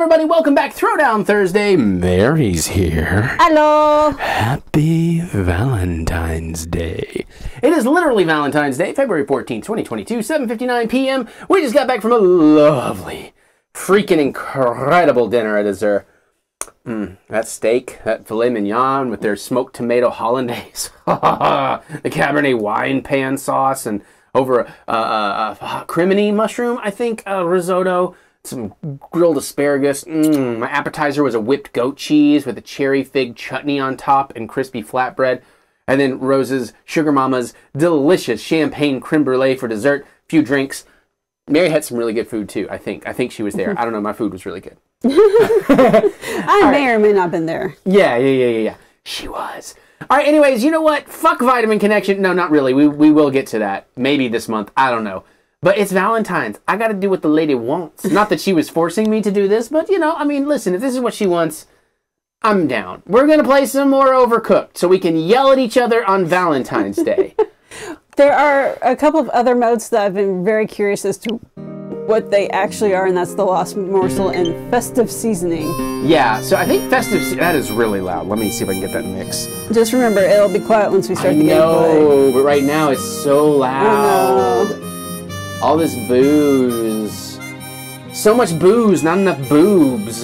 everybody, welcome back. Throwdown Thursday. Mary's here. Hello. Happy Valentine's Day. It is literally Valentine's Day, February 14th, 2022, 7:59 p.m. We just got back from a lovely, freaking incredible dinner at Azure. That steak, that filet mignon with their smoked tomato hollandaise, the Cabernet wine pan sauce, and over a crimini mushroom, I think, risotto, some grilled asparagus. My appetizer was a whipped goat cheese with a cherry fig chutney on top and crispy flatbread. And then Rose's, Sugar Mama's, delicious champagne creme brulee for dessert, a few drinks. Mary had some really good food too, I think. I think she was there. I don't know, my food was really good. I may or may not have been there. Yeah. She was. All right, anyways, you know what? Fuck Vitamin Connection. No, not really. We will get to that. Maybe this month. I don't know. But it's Valentine's. I got to do what the lady wants. Not that she was forcing me to do this, but, you know, I mean, listen, if this is what she wants, I'm down. We're going to play some more Overcooked so we can yell at each other on Valentine's Day. There are a couple of other modes that I've been very curious as to what they actually are, and that's the Lost Morsel and Festive Seasoning. Yeah, so I think that is really loud. Let me see if I can get that mix. Just remember, it'll be quiet once we start the gameplay. No, but right now it's so loud. Oh, no. All this booze. So much booze, not enough boobs.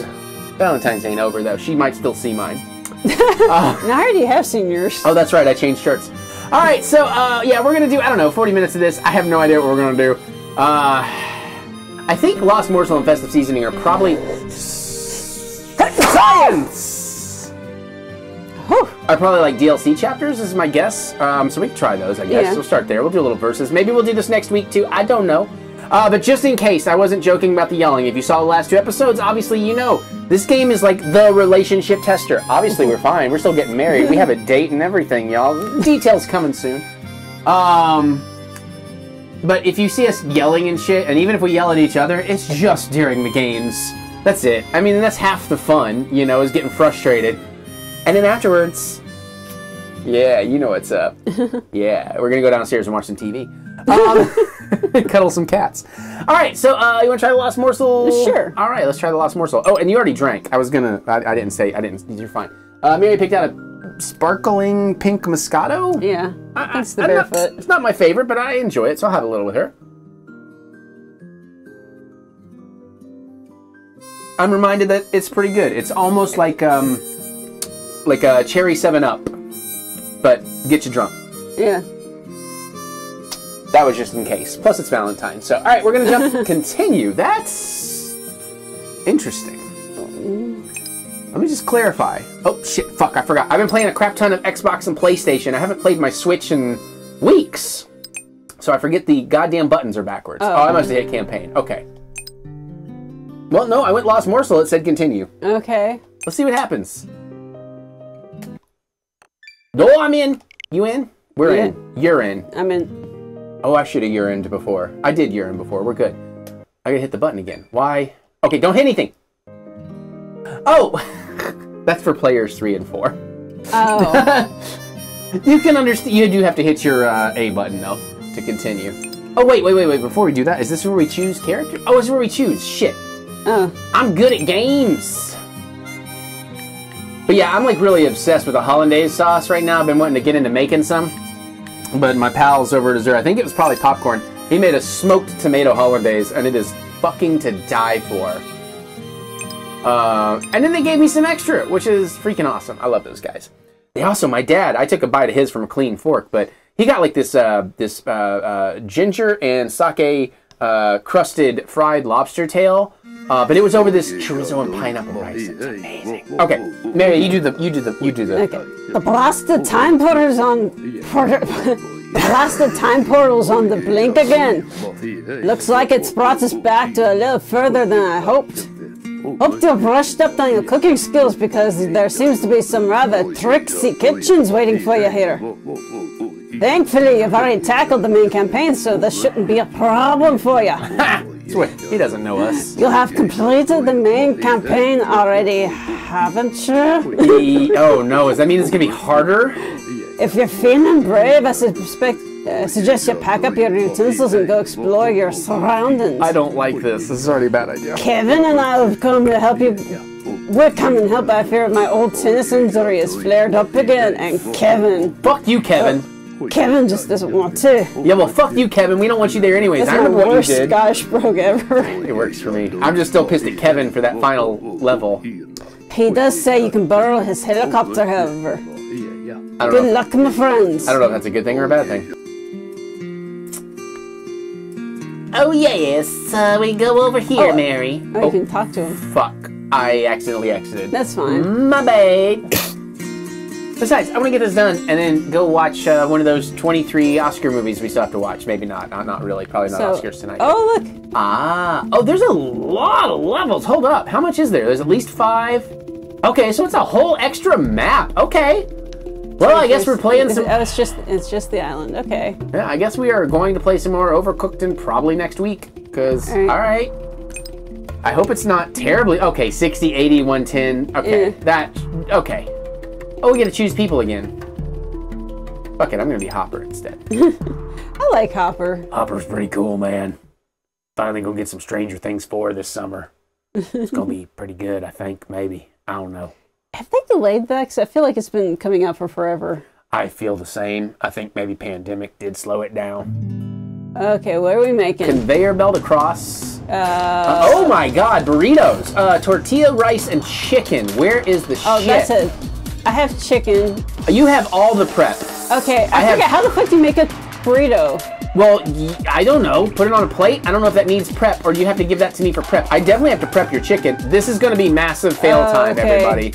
Valentine's ain't over, though. She might still see mine. No, I already have seen yours. Oh, that's right. I changed shirts. All right, so, yeah, we're going to do, I don't know, 40 minutes of this. I have no idea what we're going to do. I think Lost Morsel and Festive Seasoning are probably science. Whew. Are probably like DLC chapters, is my guess. So we can try those, I guess. Yeah. We'll start there. We'll do a little versus. Maybe we'll do this next week too. I don't know. But just in case, I wasn't joking about the yelling. If you saw the last two episodes, obviously you know this game is like the relationship tester. Obviously we're fine. We're still getting married. We have a date and everything, y'all. Details coming soon. But if you see us yelling and shit, and even if we yell at each other, it's just during the games. That's it. I mean, that's half the fun, you know, is getting frustrated. And then afterwards, yeah, you know what's up. Yeah, we're going to go downstairs and watch some TV. Cuddle some cats. All right, so you want to try the Lost Morsel? Sure. All right, let's try the Lost Morsel. Oh, and you already drank. I was going to, I didn't, you're fine. Mary picked out a sparkling pink Moscato? Yeah, that's the Barefoot. It's not my favorite, but I enjoy it, so I'll have a little with her. I'm reminded that it's pretty good. It's almost like a cherry 7-Up, but get you drunk. Yeah. That was just in case. Plus, it's Valentine's, so all right, we're gonna jump. Continue. That's interesting. Let me just clarify. Oh, shit, fuck, I forgot. I've been playing a crap ton of Xbox and PlayStation. I haven't played my Switch in weeks. So I forget the goddamn buttons are backwards. Oh, I must have hit campaign. Okay. Well, no, I went Lost Morsel. It said continue. Okay. Let's see what happens. Oh, I'm in. You in? We're in. You're in. I'm in. Oh, I should have urined before. I did urine before. We're good. I gotta hit the button again. Why? Okay, don't hit anything. Oh! That's for players 3 and 4. Oh. You can understand. You do have to hit your A button, though, to continue. Oh, wait. Before we do that, is this where we choose character? Oh, it's where we choose. Shit. Oh. I'm good at games. But yeah, I'm like really obsessed with the hollandaise sauce right now. I've been wanting to get into making some. But my pals over at Azure, I think it was probably Popcorn, he made a smoked tomato hollandaise, and it is fucking to die for. And then they gave me some extra, which is freaking awesome. I love those guys. They also, my dad, I took a bite of his from a clean fork, but he got like this ginger and sake crusted fried lobster tail, but it was over this chorizo and pineapple rice. It's amazing. Okay, Mary, you do the. Okay. The blasted time portals on. Blasted time portals on the blink again. Looks like it's brought us back to a little further than I hoped. Hope to have brushed up on your cooking skills because there seems to be some rather tricksy kitchens waiting for you here. Thankfully, you've already tackled the main campaign, so this shouldn't be a problem for you. He doesn't know us. You have completed the main campaign already, haven't you? Oh no, does that mean it's gonna be harder? If you're feeling brave, I suspect I suggest you pack up your utensils and go explore your surroundings. I don't like this. This is already a bad idea. Kevin and I have come to help you. We're coming to help. I fear my old tennis injury has flared up again. And Kevin. Fuck you, Kevin. Kevin just doesn't want to. Yeah, well, fuck you, Kevin. We don't want you there anyways. I remember what you did. That's the worst Scottish brogue ever. It works for me. I'm just still pissed at Kevin for that final level. He does say you can borrow his helicopter, however. Good luck, my friends. I don't know if that's a good thing or a bad thing. Oh, yes. We go over here, Mary. Oh, you can talk to him. Fuck. I accidentally exited. That's fine. My bad. Besides, I want to get this done and then go watch one of those 23 Oscar movies we still have to watch. Maybe not. Not really. Probably not Oscars tonight. Oh, look. Ah. Oh, there's a lot of levels. Hold up. How much is there? There's at least 5. Okay, so it's a whole extra map. Okay. Well, I guess we're playing some... Oh, it's just the island. Okay. Yeah, I guess we are going to play some more Overcooked and probably next week. Because, all right. I hope it's not terribly... Okay, 60, 80, 110. Okay, okay. Oh, we get to choose people again. Fuck it, I'm gonna be Hopper instead. I like Hopper. Hopper's pretty cool, man. Finally gonna get some Stranger Things 4 this summer. It's gonna be pretty good, I think, maybe. I don't know. Have they delayed that? Because I feel like it's been coming out for forever. I feel the same. I think maybe pandemic did slow it down. Okay, what are we making? Conveyor belt across. Oh my god, burritos. Tortilla, rice, and chicken. Where is the shit? That's it. I have chicken. You have all the prep. Okay, I forget, how the fuck do you make a burrito? Well, I don't know. Put it on a plate? I don't know if that needs prep, or do you have to give that to me for prep? I definitely have to prep your chicken. This is gonna be massive fail time, everybody.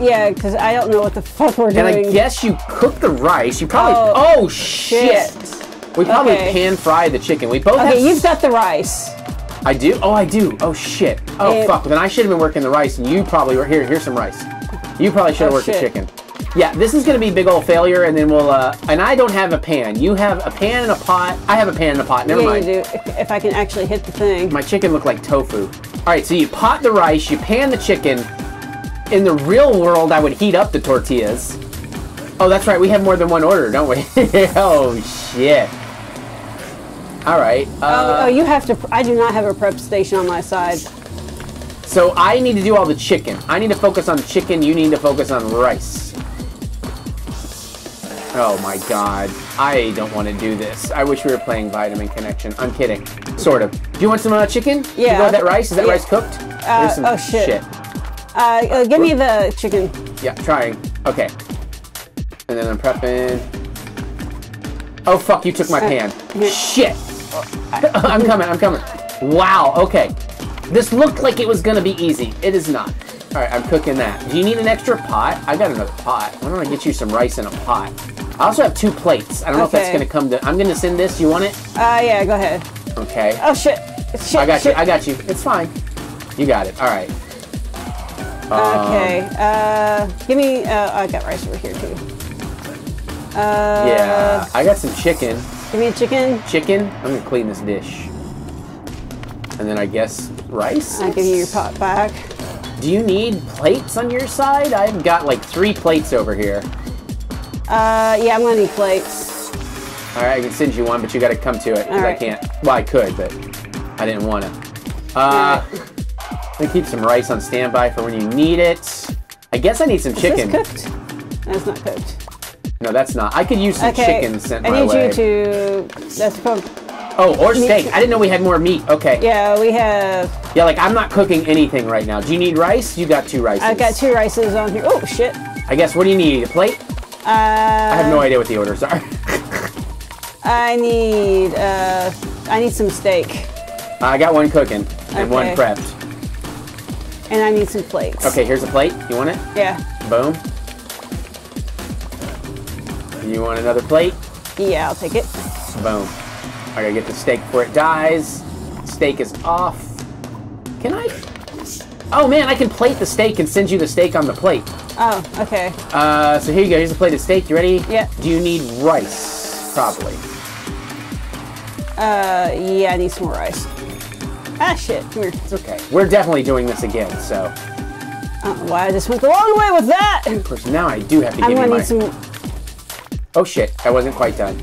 Yeah, because I don't know what the fuck we're doing. And I guess you cook the rice. You probably, oh shit. We probably pan fry the chicken. We both have... you've got the rice. I do? Oh, I do. Oh shit. Oh fuck, then I should've been working the rice, and you probably were, here's some rice. You probably should have worked the chicken. Yeah, this is going to be a big old failure, and then we'll, and I don't have a pan. You have a pan and a pot. I have a pan and a pot. Never mind. You do, if I can actually hit the thing. My chicken looked like tofu. All right, so you pot the rice, you pan the chicken. In the real world, I would heat up the tortillas. Oh, that's right. We have more than one order, don't we? Oh, shit. All right. Oh, you have to, I do not have a prep station on my side. So I need to do all the chicken. I need to focus on chicken, you need to focus on rice. Oh my god. I don't want to do this. I wish we were playing Vitamin Connection. I'm kidding. Sort of. Do you want some chicken? Yeah. You got that rice? Is that rice cooked? Some shit. Give me the chicken. Yeah, trying. Okay. And then I'm prepping. Oh fuck, you took my pan. Shit. I'm coming. Wow, okay. This looked like it was gonna be easy. It is not. All right, I'm cooking that. Do you need an extra pot? I got another pot. Why don't I get you some rice in a pot? I also have 2 plates. I don't know if that's gonna come to, I'm gonna send this. You want it? Yeah, go ahead. Okay. Oh, shit. I got you. It's fine. You got it. All right. Okay. Give me, I got rice over here too. Yeah, I got some chicken. Give me a chicken. Chicken? I'm gonna clean this dish. And then I guess rice? I'll give you your pot back. Do you need plates on your side? I've got like 3 plates over here. Yeah, I'm gonna need plates. All right, I can send you one, but you gotta come to it, because I can't. Well, I could, but I didn't wanna. I'm gonna keep some rice on standby for when you need it. I guess I need some chicken. Is this cooked? That's not cooked. No, that's not. I could use some chicken sent my way. I need you to, that's probably. Oh, or steak. I didn't know we had more meat. Okay. Yeah, we have... Yeah, like, I'm not cooking anything right now. Do you need rice? You got 2 rices. I've got 2 rices on here. Oh, shit. I guess, what do you need? A plate? I have no idea what the orders are. I need some steak. I got 1 cooking and 1 prepped. And I need some plates. Okay, here's a plate. You want it? Yeah. Boom. You want another plate? Yeah, I'll take it. Boom. I gotta get the steak before it dies. Steak is off. Can I? Oh man, I can plate the steak and send you the steak on the plate. Oh, okay. So here you go, here's a plate of steak. You ready? Yeah. Do you need rice? Probably. Yeah, I need some more rice. Ah, shit, come here. It's okay. We're definitely doing this again, so. I don't know why I just went the long way with that. Of course, now I do have to give you my... I'm gonna need some... Oh shit, I wasn't quite done.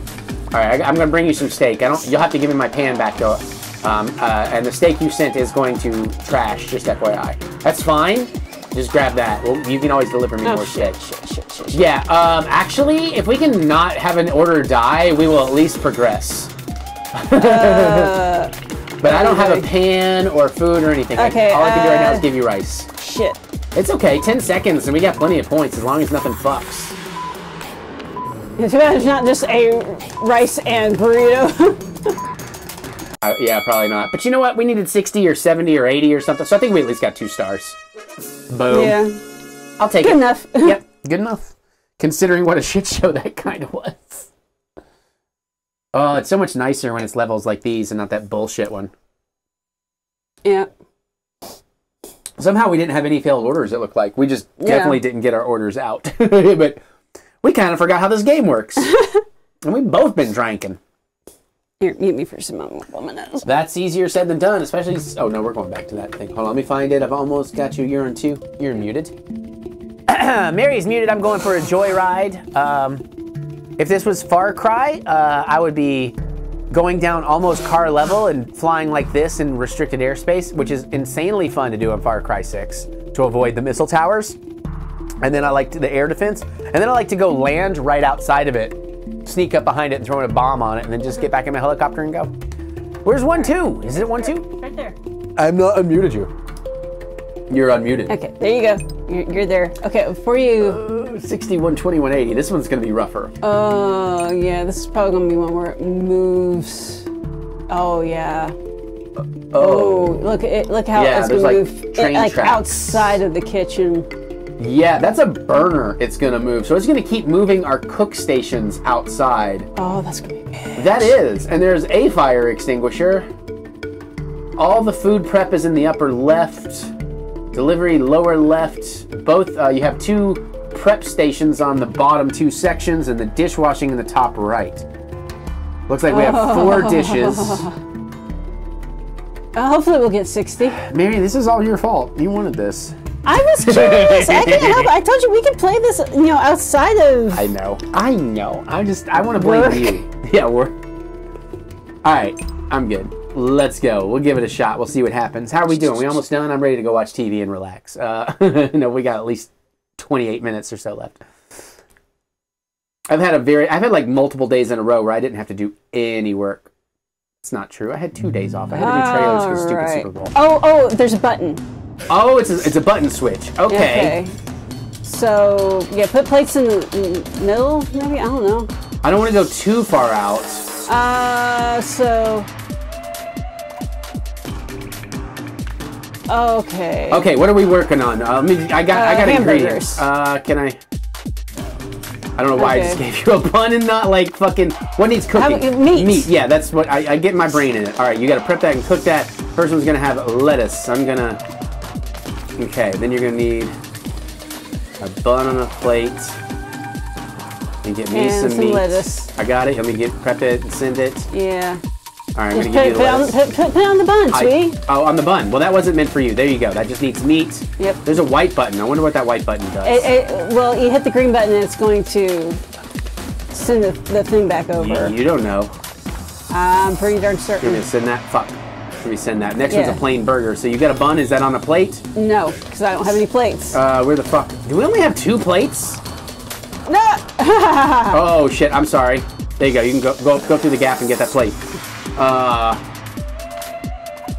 Alright, I'm going to bring you some steak. You'll have to give me my pan back, though. And the steak you sent is going to trash, just FYI. That's fine. Just grab that. Well, you can always deliver me more shit. Yeah, actually, if we can not have an order die, we will at least progress. But I don't have a pan or food or anything. Okay, all I can do right now is give you rice. Shit. It's okay, 10 seconds, and we got plenty of points as long as nothing fucks. It's not just a rice and burrito. Yeah, probably not. But you know what? We needed 60 or 70 or 80 or something, so I think we at least got 2 stars. Boom. Yeah. I'll take it. Good enough. Yep, good enough. Considering what a shit show that kind of was. Oh, it's so much nicer when it's levels like these and not that bullshit one. Yeah. Somehow we didn't have any failed orders, it looked like. We just definitely didn't get our orders out. But we kind of forgot how this game works. And we've both been drinking. Here, mute me for some minutes. That's easier said than done, especially... Oh, no, we're going back to that thing. Hold on, let me find it. I've almost got you. You're on 2. You're muted. Mary's muted. I'm going for a joyride. If this was Far Cry, I would be going down almost car level and flying like this in restricted airspace, which is insanely fun to do on Far Cry 6 to avoid the missile towers. And then I like to, the air defense. And then I like to go land right outside of it, sneak up behind it and throw a bomb on it, and then just get back in my helicopter and go. Where's 1-2? Is it 1-2? Right there. I'm not unmuted you. You're unmuted. Okay, there you go. You're there. Okay, before you... 61, 20, 180. This one's going to be rougher. Oh, yeah. This is probably going to be one where it moves. Oh, yeah. Oh. Look how it's going to move. Train tracks. Like outside of the kitchen. Yeah, that's a burner it's going to move. So it's going to keep moving our cook stations outside. Oh, that's going to be bad. That is. And there's a fire extinguisher. All the food prep is in the upper left. Delivery lower left. Both you have 2 prep stations on the bottom 2 sections, and the dishwashing in the top right. Looks like we have 4 dishes. Hopefully we'll get 60. Mary, this is all your fault. You wanted this. I was curious. I can't help it. I told you we could play this, you know, outside of. I know. I know. I want to blame you. Yeah, we're. All right, I'm good. Let's go. We'll give it a shot. We'll see what happens. How are we doing? We almost done? I'm ready to go watch TV and relax. No, we got at least 28 minutes or so left. I've had like multiple days in a row where I didn't have to do any work. It's not true. I had 2 days off. I had to do trailers for the stupid Super Bowl. Oh, there's a button. Oh, it's a button switch. Okay. So, yeah, put plates in the middle, maybe? I don't know. I don't want to go too far out. Okay. Okay, what are we working on? I got ingredients. Can I? I don't know why I just gave you a bun and not like fucking. What needs cooking? Meat. Yeah, that's what I get my brain in it. All right, you got to prep that and cook that. First one's gonna have lettuce. Okay, then you're gonna need a bun on a plate. Let me get me some meat. Lettuce. I got it. Let me prep it and send it. Yeah. All right, I'm going to give you the lettuce. Put on the bun, sweetie. Oh, on the bun. Well, that wasn't meant for you. There you go. That just needs meat. Yep. There's a white button. I wonder what that white button does. Well, you hit the green button, and it's going to send the thing back over. You don't know. I'm pretty darn certain. You're going to send that? Fuck. Let me send that. Next one's a plain burger. So you got a bun. Is that on a plate? No, because I don't have any plates. Where the fuck? Do we only have 2 plates? No. Oh, shit. I'm sorry. There you go. You can go through the gap and get that plate.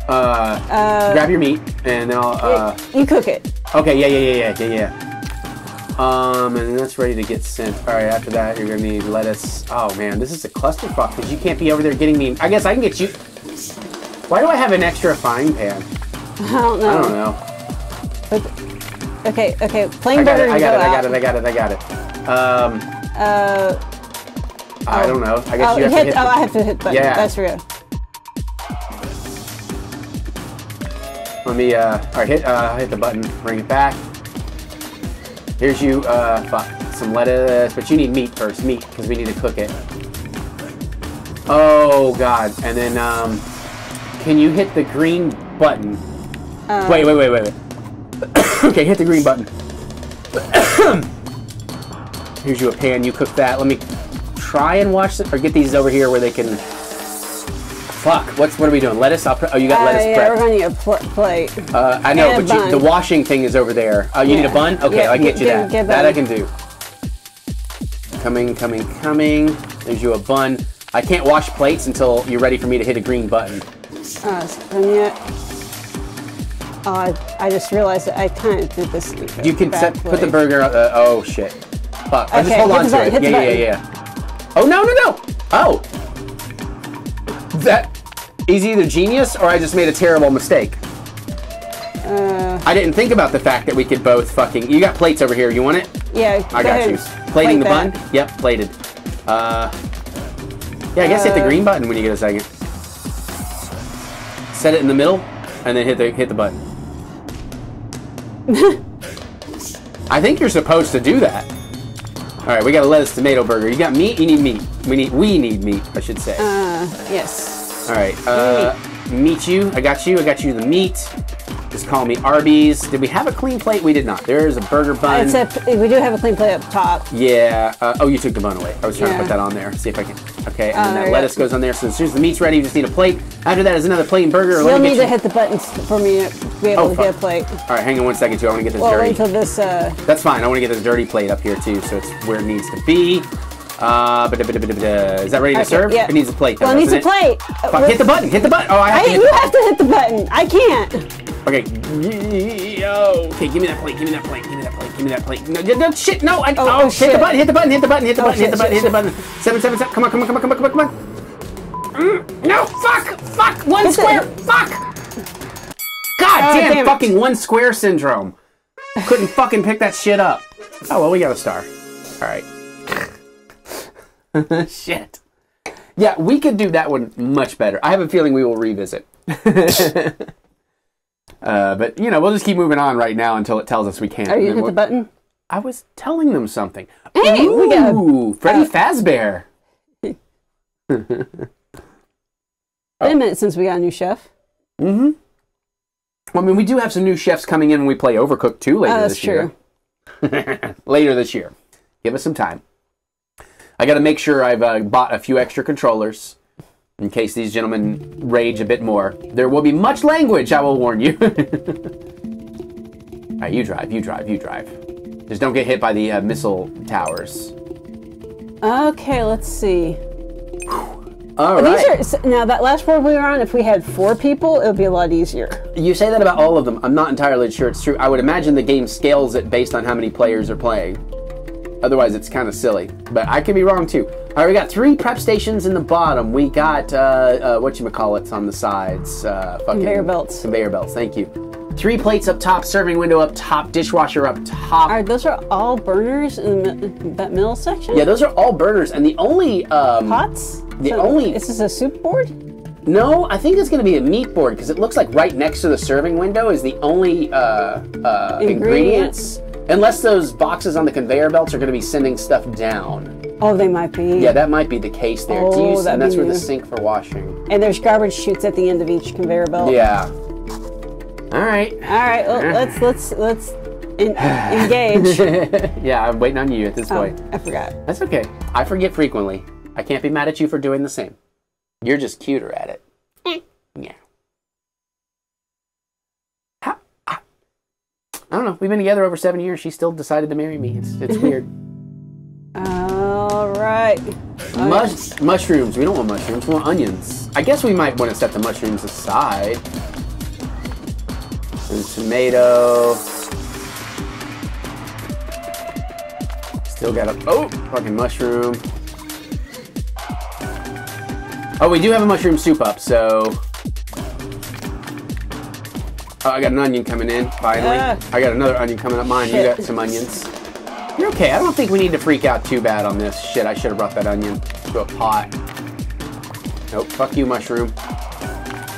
Grab your meat, and then I'll, You cook it. Okay, yeah. And that's ready to get sent. Alright, after that, you're gonna need lettuce. Oh, man, this is a clusterfuck, because you can't be over there getting me... I guess I can get you... Why do I have an extra frying pan? I don't know. Okay, plain burger and go out. I got it. I don't know. I guess you have to hit. I have to hit the button. Yeah. That's real. Let me, alright, hit the button, bring it back. Here's you, some lettuce, but you need meat first, because we need to cook it. Oh, God. And then, can you hit the green button? Wait. Okay, hit the green button. Here's you a pan, you cook that. Let me... try and watch this, or get these over here where they can. Fuck. What are we doing? Lettuce? Oh, you got lettuce prep. Yeah, we're gonna plate. I know, and but the washing thing is over there. Oh, you need a bun? Okay, yeah, I'll get you that. That I can do. Coming. There's you a bun. I can't wash plates until you're ready for me to hit a green button. I just realized that I kind of did this. You can put the burger on the, oh shit. Fuck. Okay, just hold on to it. Yeah. Oh, no. Oh. That is either genius or I just made a terrible mistake. I didn't think about the fact that we could both fucking... You got plates over here. You want it? Yeah. I got you. Plating the bun? Yep, plated. Yeah, I guess hit the green button when you get a second. Set it in the middle and then hit the button. I think you're supposed to do that. All right, we got a lettuce tomato burger. You got meat? You need meat. We need meat, I should say. Yes. All right. Meet you. I got you the meat. Just call me Arby's. Did we have a clean plate? We did not. There is a burger bun. Except we do have a clean plate up top. Yeah. Oh, you took the bun away. I was trying to put that on there. See if I can. Okay. And then that lettuce goes on there. So as soon as the meat's ready, you just need a plate. After that is another plate and burger. You'll need to hit the buttons for me to be able to get a plate. All right. Hang on one second, too. I want to get this dirty. Wait until this. That's fine. I want to get this dirty plate up here, too, so it's where it needs to be. Is that ready to serve? Yeah. It needs a plate. Well, it needs a plate. Fuck, hit the button. Hit the button. Oh, You have to hit the button. I can't. Okay. Yo. Okay, give me that plate. Give me that plate. No shit. No. Oh shit. Hit the button. 777. Come on. No. Fuck. One square. Fuck. God damn fucking one square syndrome. Couldn't fucking pick that shit up. Oh, well, we got a star. All right. Shit. Yeah, we could do that one much better. I have a feeling we will revisit. But, you know, we'll just keep moving on right now until it tells us we can't. Oh, you hit the button? I was telling them something. Hey, ooh, we got Freddy Fazbear. It's been a minute since we got a new chef. Mm-hmm. Well, I mean, we do have some new chefs coming in when we play Overcooked 2 later this year. Later this year. Give us some time. I got to make sure I've bought a few extra controllers in case these gentlemen rage a bit more. There will be much language, I will warn you. All right, you drive. Just don't get hit by the missile towers. Okay, let's see. All right. Now, that last board we were on, if we had 4 people, it would be a lot easier. You say that about all of them. I'm not entirely sure it's true. I would imagine the game scales it based on how many players are playing. Otherwise, it's kind of silly. But I could be wrong, too. All right, we got 3 prep stations in the bottom. We got, whatchamacallits on the sides. Conveyor belts. Conveyor belts, thank you. 3 plates up top, serving window up top, dishwasher up top. All right, those are all burners in that middle section? Yeah, those are all burners. And the only... pots? Is this a soup board? No, I think it's going to be a meat board, because it looks like right next to the serving window is the only ingredients. Unless those boxes on the conveyor belts are going to be sending stuff down. Oh, they might be. Yeah, that might be the case there. Oh, and that's where the sink for washing. And there's garbage chutes at the end of each conveyor belt. Yeah. All right. Well, let's engage. Yeah, I'm waiting on you at this point. I forgot. That's okay. I forget frequently. I can't be mad at you for doing the same. You're just cuter at it. Yeah. I don't know. We've been together over 7 years. She still decided to marry me. It's weird. All right. Mushrooms. We don't want mushrooms. We want onions. I guess we might want to set the mushrooms aside. And tomato. Still got a... Oh! Fucking mushroom. Oh, we do have a mushroom soup up, so... Oh, I got an onion coming in, finally. I got another onion coming up mine. Shit. You got some onions. You're okay. I don't think we need to freak out too bad on this. Shit, I should have brought that onion to a pot. Nope, fuck you, mushroom.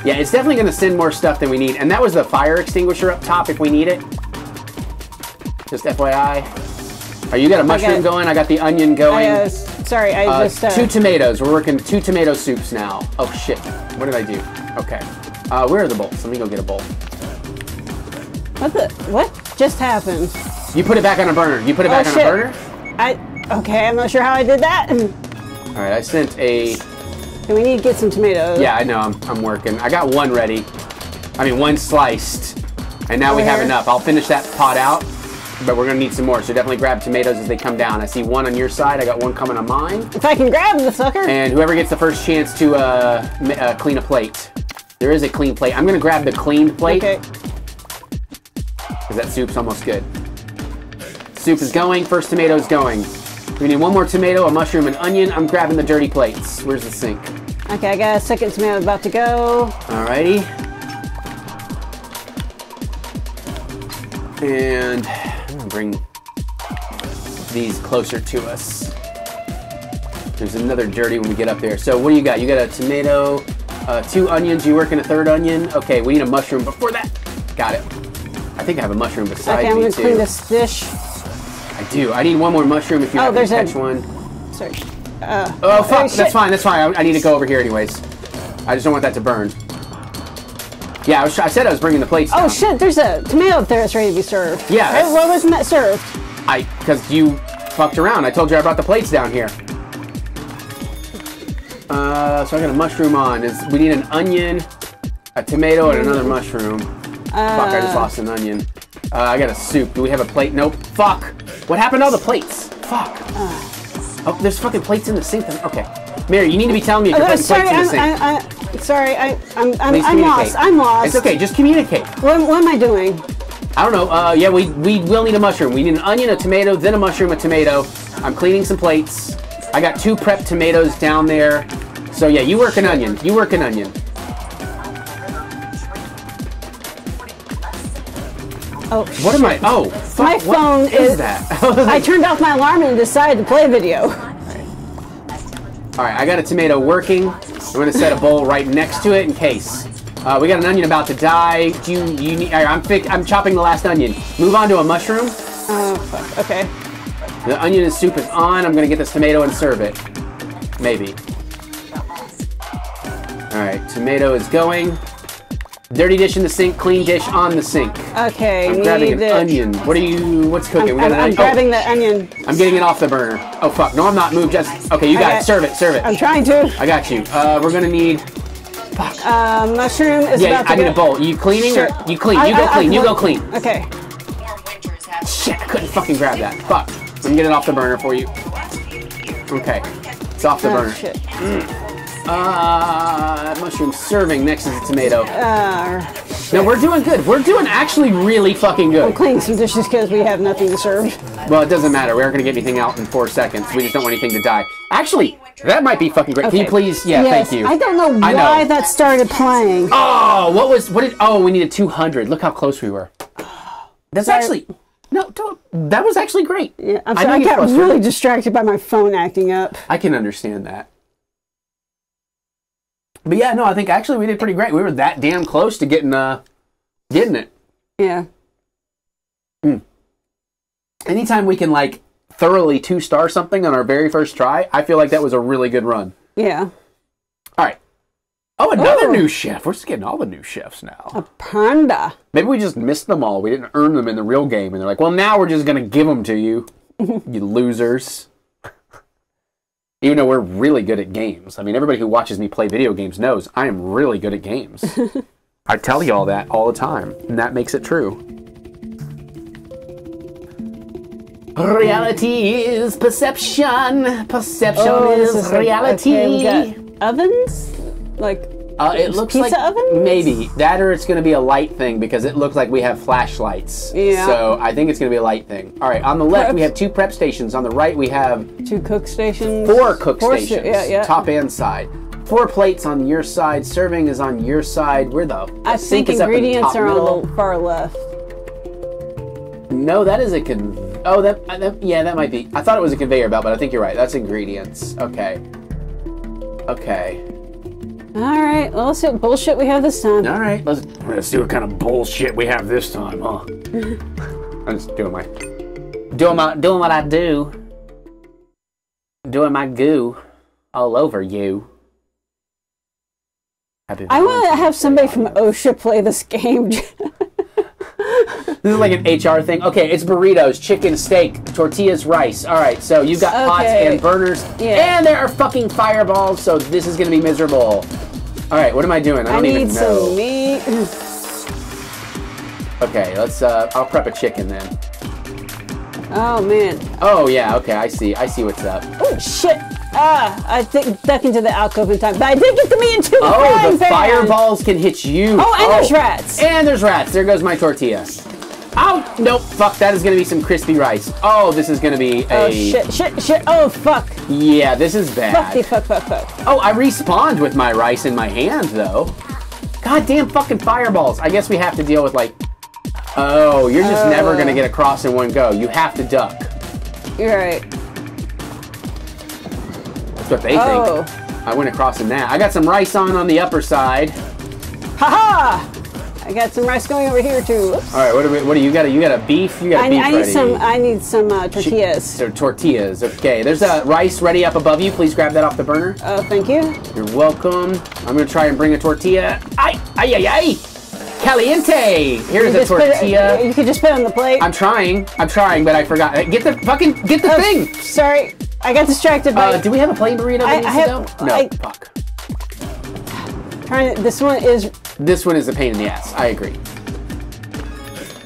Yeah, it's definitely going to send more stuff than we need. And that was the fire extinguisher up top if we need it. Just FYI. Oh, you got a mushroom going. I got the onion going. Two tomatoes. We're working 2 tomato soups now. Oh, shit. What did I do? Okay. Where are the bowls? Let me go get a bowl. What just happened? You put it back on a burner. You put it back on a burner? I'm not sure how I did that. All right, I sent a... And we need to get some tomatoes. Yeah, I know. I'm working. I got one ready. I mean, one sliced. And now we have enough. I'll finish that pot out, but we're going to need some more. So definitely grab tomatoes as they come down. I see one on your side. I got one coming on mine. If I can grab the sucker. And whoever gets the first chance to clean a plate. There is a clean plate. I'm going to grab the cleaned plate. Okay. Because that soup's almost good. Soup is going. First tomato's going. We need one more tomato, a mushroom, an onion. I'm grabbing the dirty plates. Where's the sink? Okay, I got a second tomato about to go. Alrighty. And I'm gonna bring these closer to us. There's another dirty when we get up there. So what do you got? You got a tomato, 2 onions. You working a third onion? Okay, we need a mushroom before that. Got it. I think I have a mushroom beside me, too. Okay, I'm gonna clean this dish. I do. I need one more mushroom if you happen to catch one. Sorry. Oh, fuck. That's fine. That's fine. I need to go over here anyways. I just don't want that to burn. Yeah, I said I was bringing the plates down. Oh, shit. There's a tomato up there that's ready to be served. Yeah. Right? Why wasn't that served? Because you fucked around. I told you I brought the plates down here. So I got a mushroom on. We need an onion, a tomato, and another mushroom. Fuck, I just lost an onion. I got a soup. Do we have a plate? Nope. Fuck. What happened to all the plates? Fuck. Oh, there's fucking plates in the sink. Okay. Mary, you need to be telling me if you're putting plates in the sink. I'm lost. I'm lost. It's okay. Just communicate. What am I doing? I don't know. Yeah, we will need a mushroom. We need an onion, a tomato, then a mushroom, a tomato. I'm cleaning some plates. I got 2 prepped tomatoes down there. So, yeah, you work an onion. You work an onion. Oh, what am I? Oh, fuck. My phone is that? I turned off my alarm and decided to play a video. All right, I got a tomato working. I'm gonna set a bowl right next to it in case. We got an onion about to die. Do you need? I'm chopping the last onion. Move on to a mushroom. Oh, fuck. Okay. The onion and soup is on. I'm gonna get this tomato and serve it. Maybe. All right, tomato is going. Dirty dish in the sink, clean dish on the sink. Okay, I'm grabbing an onion. What are you, what's cooking? I'm grabbing the onion. I'm getting it off the burner. Oh, fuck. No, I'm not. Move. Just, okay, you got it. Serve it, serve it. I'm trying to. I got you. We're going to need, fuck. Mushroom is about to I need a bowl. You cleaning? Sure. You clean. You go clean. You go clean. Okay. Shit, I couldn't fucking grab that. Fuck. I'm going to get it off the burner for you. Okay. It's off the burner. Shit. Mushroom serving next to the tomato. No, we're doing good. We're doing actually really fucking good. We'll clean some dishes because we have nothing to serve. Well, it doesn't matter. We aren't going to get anything out in 4 seconds. We just don't want anything to die. Actually, that might be fucking great. Okay. Can you please? Yeah, thank you. I don't know why that started playing. Oh, what was, what did, oh, we needed 200. Look how close we were. That's actually, no, don't, that was actually great. Yeah, I'm sorry, I got really distracted by my phone acting up. I can understand that. But yeah, no, I think actually we did pretty great. We were that damn close to getting it. Yeah. Mm. Anytime we can like thoroughly 2-star something on our very first try, I feel like that was a really good run. Yeah. All right. Oh, another new chef. We're just getting all the new chefs now. A panda. Maybe we just missed them all. We didn't earn them in the real game, and they're like, well, now we're just gonna give them to you, you losers. Even though we're really good at games. I mean, everybody who watches me play video games knows I am really good at games. I tell you all that all the time, and that makes it true. Reality is perception. Perception is reality. Okay, ovens? Like it looks pizza like ovens? Maybe. That or it's going to be a light thing because it looks like we have flashlights. Yeah. So I think it's going to be a light thing. All right. On the left, we have 2 prep stations. On the right, we have... 2 cook stations. 4 cook stations. Yeah. Top and side. 4 plates on your side. Serving is on your side. Where the... I think ingredients are on the far left. No, that is a... Oh, that... Yeah, that might be. I thought it was a conveyor belt, but I think you're right. That's ingredients. Okay. Okay. All right, well, let's see what bullshit we have this time. All right, let's see what kind of bullshit we have this time, huh? I'm just doing what I do. Doing my goo all over you. I want to have somebody from OSHA play this game. This is like an HR thing. Okay, it's burritos, chicken, steak, tortillas, rice. All right, so you've got pots and burners. Yeah. And there are fucking fireballs, so this is going to be miserable. All right, what am I doing? I don't even know. I need some meat. Okay, let's, I'll prep a chicken then. Oh, man. Oh, yeah, okay, I see what's up. Oh, shit. Ah, I ducked into the alcove in time. But I did get the meat into the fireballs can hit you. Oh, and there's rats. And there's rats. There goes my tortilla. Oh, nope, fuck, that is going to be some crispy rice. Oh, this is going to be a... Oh, shit, shit, shit, oh, fuck. Yeah, this is bad. Fuck. Oh, I respawned with my rice in my hand, though. Goddamn fucking fireballs. I guess we have to deal with, like... Oh, you're just never going to get across in one go. You have to duck. You're right. That's what they think. I went across in that. I got some rice on the upper side. Ha-ha! I got some rice going over here, too. Oops. All right, what do you got? You got a beef? You got a beef ready. I need some tortillas. So tortillas. Okay, there's a rice ready up above you. Please grab that off the burner. Oh, thank you. You're welcome. I'm going to try and bring a tortilla. Ay, ay, ay, ay! Caliente! Here's a tortilla. You can just put it on the plate. I'm trying, but I forgot. Get the thing! Sorry, I got distracted by do we have a plain burrito? No, fuck. This one is a pain in the ass, I agree.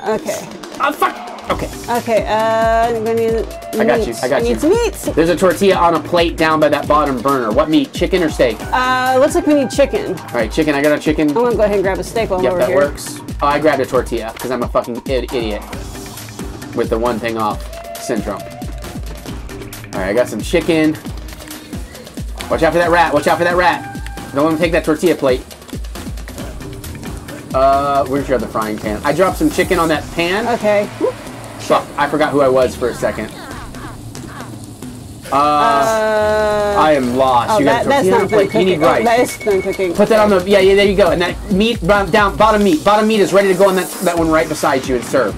Okay. Oh, fuck! Okay. Okay, I'm gonna need meat. I got you. Need some meats. There's a tortilla on a plate down by that bottom burner. What meat, chicken or steak? Looks like we need chicken. All right, chicken, I got a chicken. I'm gonna go ahead and grab a steak while I'm over here. Yep, that works. Oh, I grabbed a tortilla, because I'm a fucking idiot. With the one thing off syndrome. All right, I got some chicken. Watch out for that rat, watch out for that rat. Don't let him take that tortilla plate. Where's your other frying pan? I dropped some chicken on that pan. Okay. Fuck, I forgot who I was for a second. I am lost. Oh, you got tortilla on the plate. You need rice. That is done cooking. Put that on the... Yeah, there you go. And that meat, bottom meat is ready to go on that one right beside you and serve.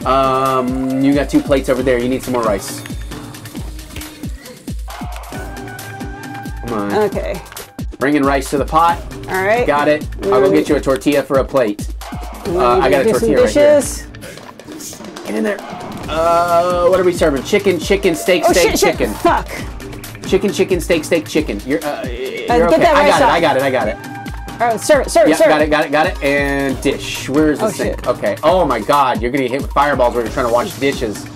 You got two plates over there. You need some more rice. Come on. Okay. Bringing rice to the pot. All right. Got it. I'll go get you a tortilla for a plate. I got a tortilla right here. Get in there. What are we serving? Chicken, steak, chicken. Shit. Fuck. Chicken, steak, chicken. You're okay. I got it. All right, serve. Got it. And dish. Where's the sink? Shit. Okay. Oh my God, you're getting hit with fireballs when you're trying to wash dishes.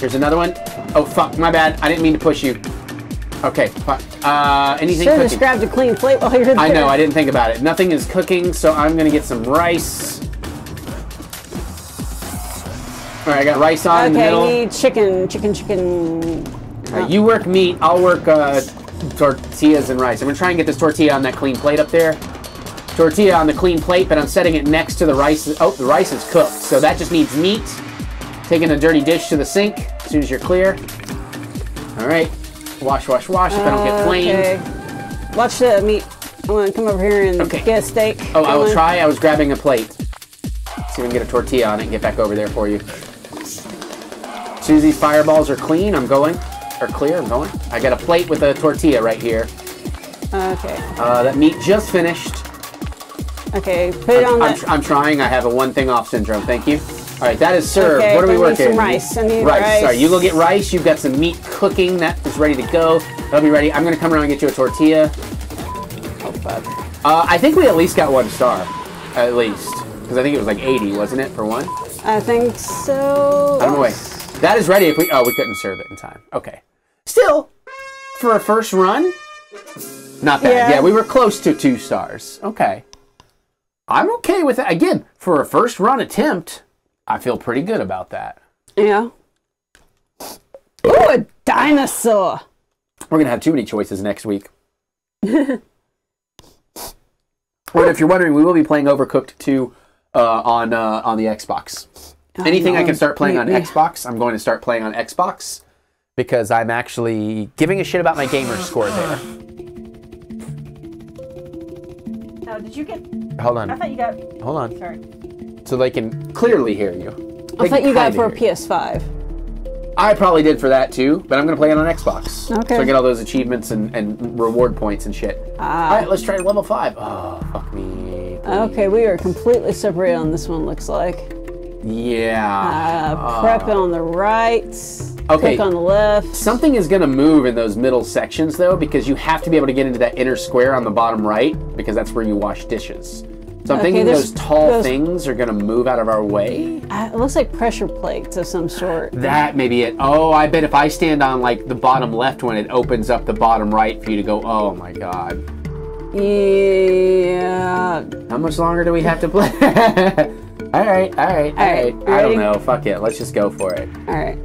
Here's another one. Oh fuck, my bad. I didn't mean to push you. Okay, anything cooking? Just grabbed a clean plate while you're there. I know, I didn't think about it. Nothing is cooking, so I'm going to get some rice. All right, I got rice on in the middle. Okay, chicken. Right, you work meat, I'll work tortillas and rice. I'm going to try and get this tortilla on that clean plate up there. Tortilla on the clean plate, but I'm setting it next to the rice. Oh, the rice is cooked, so that just needs meat. Taking a dirty dish to the sink as soon as you're clear. All right. Wash if I don't get flamed. Okay. Watch the meat. I'm gonna come over here and get a steak. Oh, I will try. I was grabbing a plate. See if we can get a tortilla on it and get back over there for you. As soon as these fireballs are clean, I'm going. Or clear, I'm going. I got a plate with a tortilla right here. Okay. That meat just finished. Okay, I'm trying. I have a one thing off syndrome. Thank you. All right, that is served. Okay, what are we working? Some rice. I need rice. Sorry, you go get rice. You've got some meat cooking. That is ready to go. That'll be ready. I'm going to come around and get you a tortilla. Oh, fuck. I think we at least got 1 star. At least. Because I think it was like 80, wasn't it, for one? I think so. I don't know. Wait. That is ready if we... Oh, we couldn't serve it in time. Okay. Still, for a first run, not bad. Yeah, we were close to 2 stars. Okay. I'm okay with that. Again, for a first run attempt... I feel pretty good about that. Yeah. Ooh, a dinosaur! We're going to have too many choices next week. Well, if you're wondering, we will be playing Overcooked 2 on the Xbox. Anything I can start playing on Xbox, I'm going to start playing on Xbox. Because I'm actually giving a shit about my gamer score there. Oh, did you get... Hold on. I thought you got... Hold on. Sorry. So they can clearly hear you. I thought you got for a PS5. I probably did for that too, but I'm going to play it on Xbox. Okay. So I get all those achievements and reward points and shit. All right, let's try level 5. Oh, fuck me. Please. Okay, we are completely separated on this one, looks like. Yeah. Prep it on the right. Okay. Cook on the left. Something is going to move in those middle sections, though, because you have to be able to get into that inner square on the bottom right, because that's where you wash dishes. So I'm thinking those tall things are going to move out of our way. It looks like pressure plates of some sort. That may be it. Oh, I bet if I stand on like the bottom left one, it opens up the bottom right for you to go, oh my God. Yeah. How much longer do we have to play? All right. I don't know. Fuck it. Let's just go for it. All right.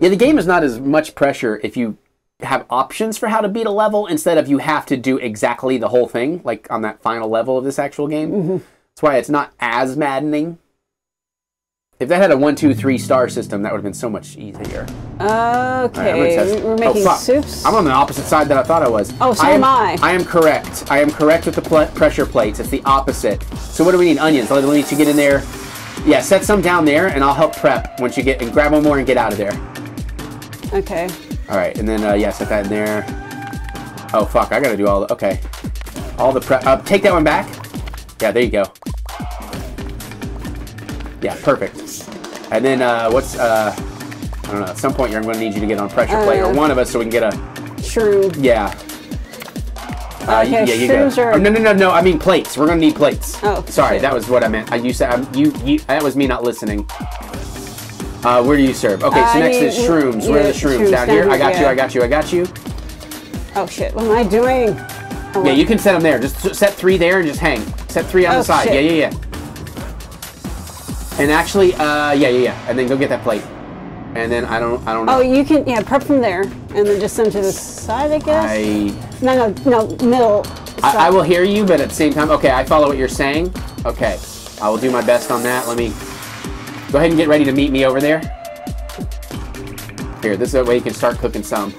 Yeah, the game is not as much pressure if you have options for how to beat a level instead of you have to do exactly the whole thing, like on that final level of this actual game. Mm-hmm. That's why it's not as maddening. If that had a 1, 2, 3 star system, that would have been so much easier. Okay, right, we're making soups. I'm on the opposite side that I thought I was. Oh, so am I. I am correct. I am correct with the pressure plates. It's the opposite. So what do we need? Onions. I'll let you get in there. Yeah, set some down there, and I'll help prep once you get, and grab one more and get out of there. Okay. All right, and then, yeah, set that in there. Oh, fuck, I gotta do all the, okay. All the prep, take that one back. Yeah, there you go. Yeah, perfect. And then, I don't know, at some point I'm gonna need you to get on pressure plate, or one of us, so we can get a... Shroom. Yeah. Okay, yeah, you shrooms are... Oh, no, I mean plates. We're gonna need plates. Oh. Sorry, shit. That was what I meant. You said, that was me not listening. Where do you serve? Okay, so next is shrooms. Yeah, where are the shrooms? Down here? I got you, I got you. Oh shit, what am I doing? Yeah, you can set them there. Just set 3 there and just hang. Set 3 on the side. Shit. Yeah. And actually, yeah. And then go get that plate. And then I don't know. Oh, you can, yeah, prep from there. And then just send to the side, I guess? No, middle. I will hear you, but at the same time, okay, I follow what you're saying. Okay, I will do my best on that. Let me... Go ahead and get ready to meet me over there. Here, this is the way you can start cooking some.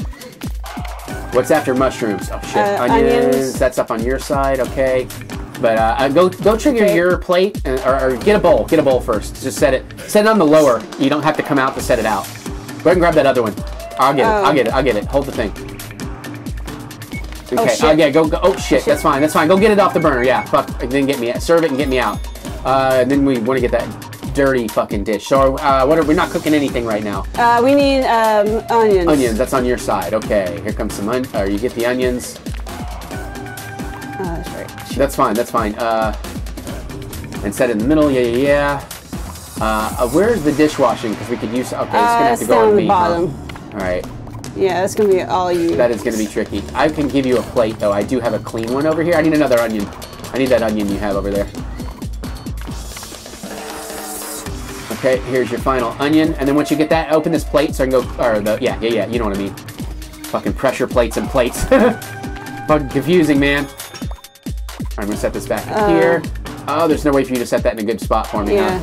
What's after mushrooms? Oh shit, onions. That's up on your side, okay. But go trigger your plate, and, or get a bowl first. Just set it on the lower. You don't have to come out to set it out. Go ahead and grab that other one. I'll get it. Hold the thing. Okay, go. Oh shit, that's fine. Go get it off the burner, yeah, fuck, and then get me, serve it and get me out. And then we wanna get that dirty fucking dish. So we're not cooking anything right now. We need onions. Onions, that's on your side. Okay, here comes some onions. You get the onions. That's right. That's fine. And set it in the middle, yeah. Where's the dishwashing? Because we could use, okay, it's gonna have to go on me. Bottom. Huh? All right. Yeah, that's gonna be all you. That is gonna be tricky. I can give you a plate though. I do have a clean one over here. I need another onion. I need that onion you have over there. Okay, here's your final onion, and then once you get that, open this plate so I can go, or the, yeah, you know what I mean. Fucking pressure plates and plates. Fucking confusing, man. Alright, I'm gonna set this back here. Oh, there's no way for you to set that in a good spot for me, huh?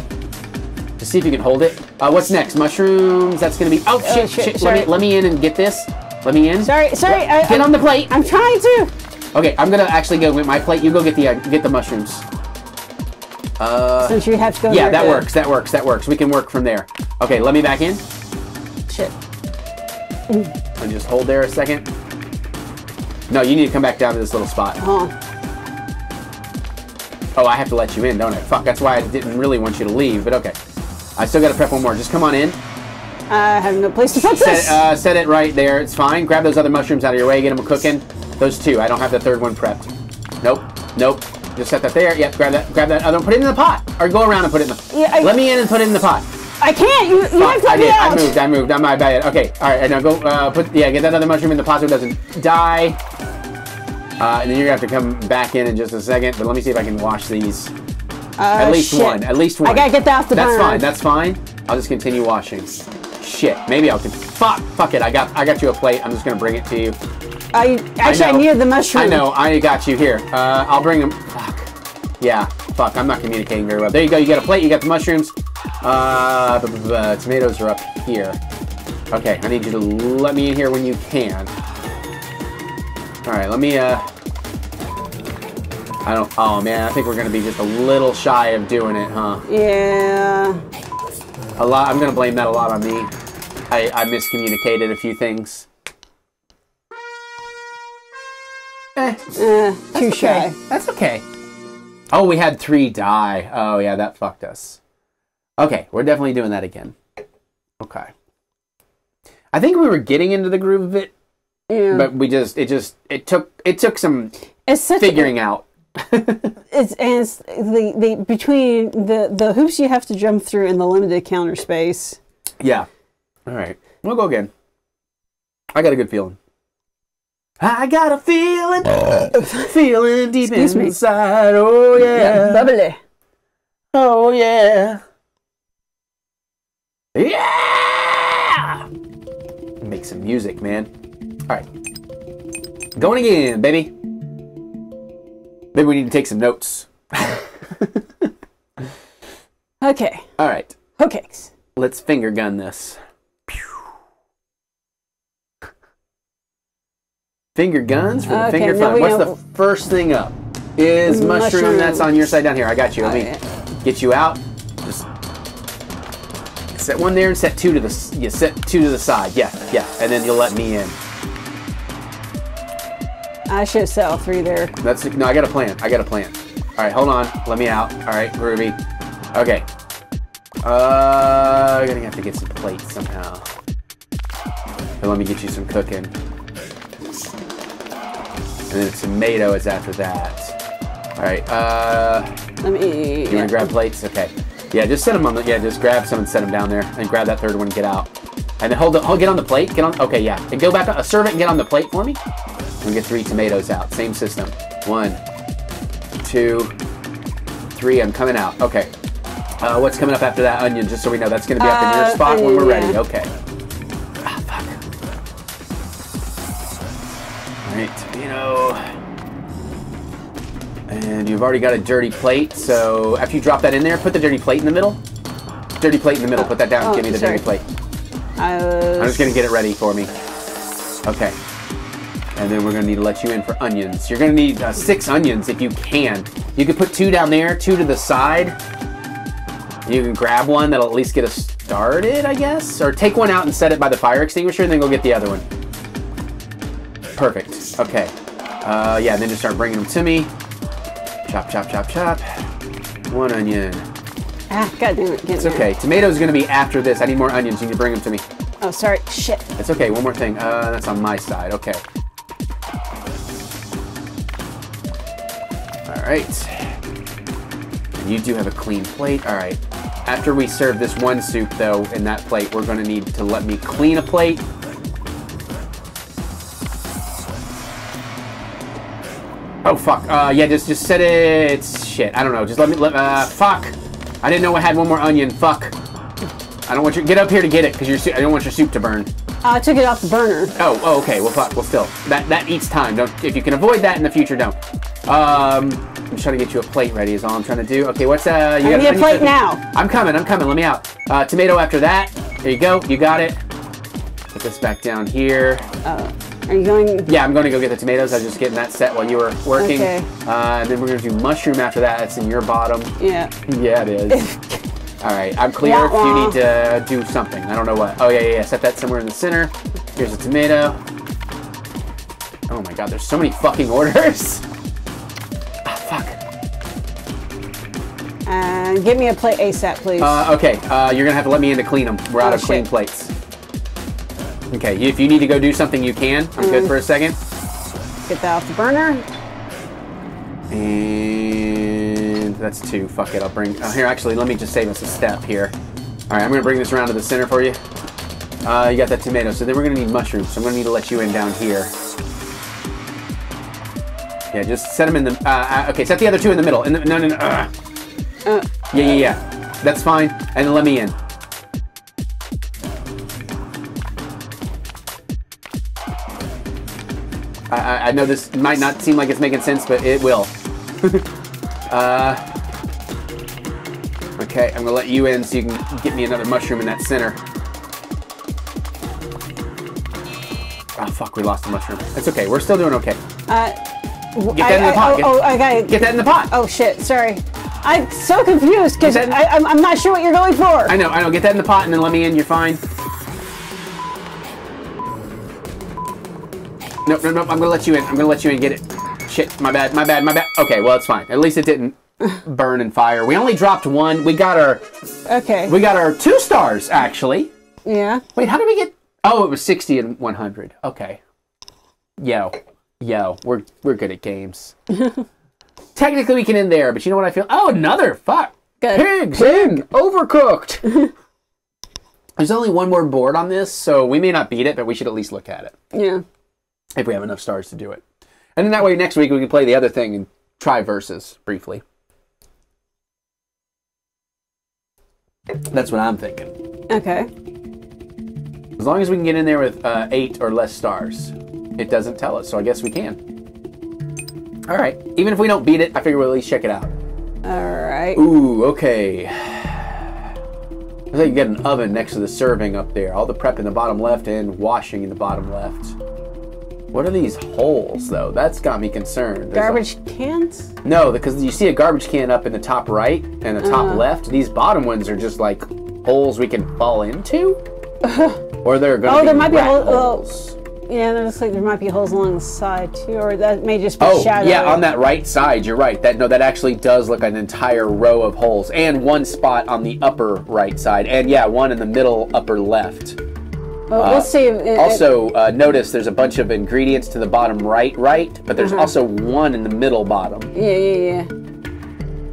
To see if you can hold it. What's next? Mushrooms, that's gonna be, oh shit. Let me in and get this. Let me in. Sorry. Get on the plate. I'm trying to. Okay, I'm gonna actually go with my plate. You go get the mushrooms. Since you have to go yeah, that works, that works. We can work from there. Okay, let me back in. Shit. And just hold there a second. No, you need to come back down to this little spot. Oh, I have to let you in, don't I? Fuck, that's why I didn't really want you to leave, but okay. I still gotta prep one more. Just come on in. I have no place to put this. Set it right there, it's fine. Grab those other mushrooms out of your way, get them cooking. Those two, I don't have the third one prepped. Nope. Just set that there. Yep, grab that other one. Put it in the pot. Or go around and put it in the pot. Yeah, let me in and put it in the pot. I can't. You have to let me out. I moved. I'm my bad. Okay. All right. Now go get that other mushroom in the pot so it doesn't die. And then you're going to have to come back in just a second. But let me see if I can wash these. At least one. I got to get that off the burner. That's fine. I'll just continue washing. Shit. Maybe I can. Fuck it. I got you a plate. I'm just going to bring it to you. I needed the mushroom. I know. I got you here. I'll bring them. Fuck. Yeah. Fuck. I'm not communicating very well. There you go. You got a plate. You got the mushrooms. The tomatoes are up here. Okay. I need you to let me in here when you can. All right. Let me. I don't. Oh man. I think we're gonna be just a little shy of doing it, huh? Yeah. A lot. I'm gonna blame that a lot on me. I miscommunicated a few things. Too shy. That's okay. Oh, we had 3 die. Oh, yeah, that fucked us. Okay, we're definitely doing that again. Okay. I think we were getting into the groove of it, yeah. But we just it took some figuring out. It's the between the hoops you have to jump through and the limited counter space. Yeah. All right, we'll go again. I got a good feeling. I got a feeling, feeling deep inside. Oh yeah, bubbly. Oh yeah, yeah. Make some music, man. All right, going again, baby. Maybe we need to take some notes. Okay. All right. Okay. Let's finger gun this. Finger guns for the finger fun. What's the first thing up? Is mushroom. That's on your side down here. I got you. Let me get you out. Just set one there and set 2 to the side. Yeah, yeah, and then you'll let me in. I should sell 3 there. That's no. I got a plan. I got a plan. All right, hold on. Let me out. All right, groovy. Okay. I'm gonna have to get some plates somehow. But let me get you some cooking. And then tomato is after that. All right. Let me. You wanna grab plates? Okay. Yeah, just set them on the. Yeah, just grab some and set them down there, and grab that 3rd one and get out. And then hold the. Oh, get on the plate. Get on. Okay, yeah. And go back. Serve it and get on the plate for me. We'll get 3 tomatoes out. Same system. 1, 2, 3. I'm coming out. Okay. What's coming up after that onion? Just so we know, that's gonna be up in your spot when we're ready. Okay. Ah, fuck. All right. And you've already got a dirty plate, so after you drop that in there, put the dirty plate in the middle. Dirty plate in the middle, put that down. Give me the dirty plate. I'm just gonna get it ready for me. Okay. And then we're gonna need to let you in for onions. You're gonna need 6 onions if you can. You can put 2 down there, 2 to the side. You can grab one, that'll at least get us started, I guess? Or take one out and set it by the fire extinguisher, and then go get the other one. Perfect, okay. Yeah, and then just start bringing them to me. Chop, chop, chop, chop. 1 onion. Ah, God damn it. It's okay. Tomatoes gonna be after this. I need more onions. You can bring them to me. Oh, sorry. Shit. It's okay. One more thing. That's on my side. Okay. All right. And you do have a clean plate. All right. After we serve this 1 soup, though, in that plate, we're gonna need to let me clean a plate. Oh fuck! Yeah, just set it. Shit, I don't know. Just let me. Fuck! I didn't know I had 1 more onion. Fuck! I don't want you. Get up here to get it, cause I don't want your soup to burn. I took it off the burner. Oh, oh, okay. Well, fuck. Well, still, that eats time. Don't. If you can avoid that in the future, don't. I'm just trying to get you a plate ready. Is all I'm trying to do. Okay, what's you got a plate now. I'm coming. I'm coming. Let me out. Tomato after that. There you go. You got it. Put this back down here. Are you going? Yeah, I'm going to go get the tomatoes. I was just getting that set while you were working. Okay. And then we're going to do mushroom after that. That's in your bottom. Yeah. Yeah, it is. All right, I'm clear. If you need to do something. I don't know what. Oh, yeah, yeah, yeah. Set that somewhere in the center. Here's a tomato. Oh, my God. There's so many fucking orders. Ah, fuck. Give me a plate ASAP, please. Okay. You're going to have to let me in to clean them. We're out of clean plates. Okay, if you need to go do something, you can. I'm good for a second. Get that off the burner. And that's 2. Fuck it, I'll bring... Oh, here, actually, let me just save us a step here. All right, I'm going to bring this around to the center for you. You got that tomato, so then we're going to need mushrooms. So I'm going to need to let you in down here. Yeah, just set them in the... okay, set the other 2 in the middle. In the, no, no, no. Yeah, yeah, yeah. That's fine. And then let me in. I know this might not seem like it's making sense, but it will. Okay, I'm gonna let you in so you can get me another mushroom in that center. Oh fuck, we lost the mushroom. That's okay, we're still doing okay. Get that in the pot. Get that in the pot. Oh shit, sorry. I'm so confused because I'm not sure what you're going for. I know, get that in the pot and then let me in, you're fine. Nope, nope, nope, I'm gonna let you in. I'm gonna let you in, get it. Shit, my bad, my bad, my bad. Okay, well, it's fine. At least it didn't Burn and Fire. We only dropped one. We got our... Okay. We got our 2 stars, actually. Yeah. Wait, how did we get... Oh, it was 60 and 100. Okay. Yo. We're good at games. Technically, we can end there, but you know what I feel? Oh, another. Fuck. Good. Pigs in. Overcooked. There's only one more board on this, so we may not beat it, but we should at least look at it. Yeah. If we have enough stars to do it. And then that way, next week, we can play the other thing and try versus briefly. That's what I'm thinking. Okay. As long as we can get in there with 8 or less stars, it doesn't tell us, so I guess we can. All right. Even if we don't beat it, I figure we'll at least check it out. All right. Ooh, okay. I think you got an oven next to the serving up there. All the prep in the bottom left and washing in the bottom left. What are these holes, though? That's got me concerned. Garbage cans? No, because you see a garbage can up in the top right and the top left. These bottom ones are just like holes we can fall into, or they're going to be holes. Yeah, there's like there might be holes along the side too, or that may just be shadow. Yeah, on that right side, you're right. That that actually does look like an entire row of holes, and one spot on the upper right side, and yeah, one in the middle upper left. Well, we'll see. Notice there's a bunch of ingredients to the bottom right, but there's also one in the middle bottom. Yeah.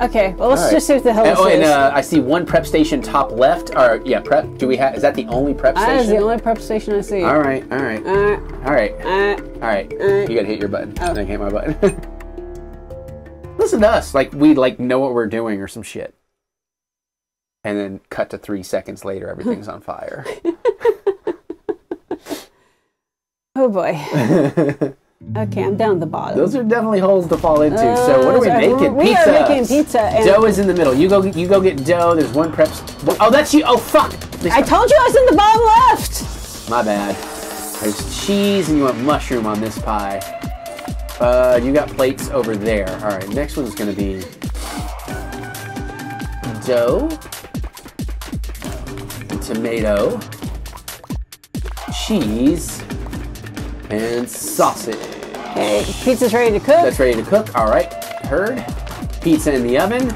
Okay, well, let's just see what the hell this is. I see one prep station top left. Prep. Do we have? Is that the only prep station? That is the only prep station I see. All right. You gotta hit your button. Oh. I hit my button. Listen to us, like we know what we're doing or some shit. And then cut to 3 seconds later, everything's on fire. Oh boy. Okay, I'm down at the bottom. Those are definitely holes to fall into. So what are we making? We pizza. Are making pizza. And dough is in the middle. You go get dough. There's one prep. Oh, that's you. Oh fuck! I told you I was in the bottom left. My bad. There's cheese and you want mushroom on this pie. You got plates over there. All right, next one's gonna be dough, tomato, cheese. And sausage. Okay, pizza's ready to cook. That's ready to cook. All right, heard. Pizza in the oven.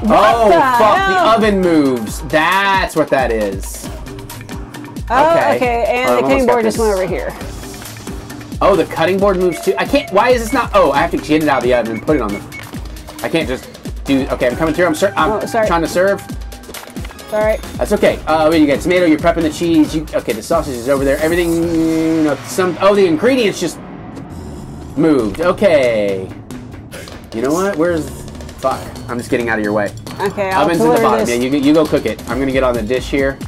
What the hell? The oven moves. That's what that is. Okay. And the cutting board just went over here. Oh, the cutting board moves too. I can't, why is this not, I have to get it out of the oven and put it on the, I can't just do, okay, I'm coming through, I'm trying to serve. All right. That's okay. You got tomato. You're prepping the cheese. Okay, the sausage is over there. Everything. The ingredients just moved. Okay. You know what? Fuck. I'm just getting out of your way. Okay. Oven's in the bottom. Yeah, you go cook it. I'm gonna get on the dish here.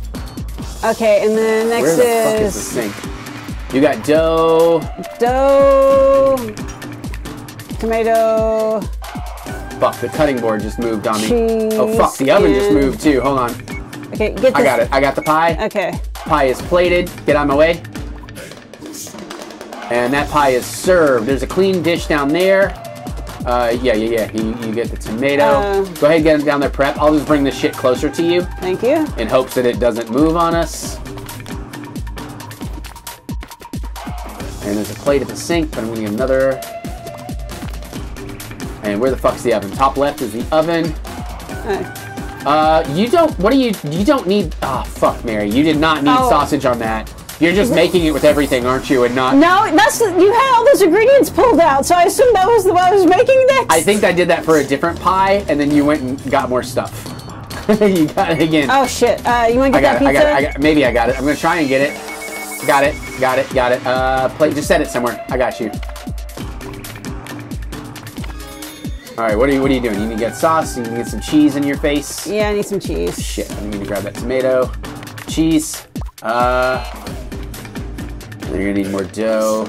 Okay, and then next is the sink? You got dough. Tomato. Fuck, the cutting board just moved on me. Cheese, fuck, the oven just moved too. Hold on. Okay, get this. I got it. I got the pie. Okay. Pie is plated. Get out of my way. And that pie is served. There's a clean dish down there. You get the tomato. Go ahead and get them down there prep. I'll just bring this shit closer to you. Thank you. In hopes that it doesn't move on us. And there's a plate at the sink, but I'm gonna get another. And where the fuck's the oven? Top left is the oven. You don't need, fuck, Mary. You did not need sausage on that. You're just making it with everything, aren't you? And not. No, you had all those ingredients pulled out, so I assumed that was the one I was making next. I think I did that for a different pie, and then you went and got more stuff. You got it again. Oh, shit. You want to get that pizza? Maybe I got it. I'm going to try and get it. Got it. Plate, just set it somewhere. I got you. All right, what are you doing? You need to get sauce, you need to get some cheese in your face. Yeah, I need some cheese. Shit, I need to grab that tomato. Cheese. You're gonna need more dough.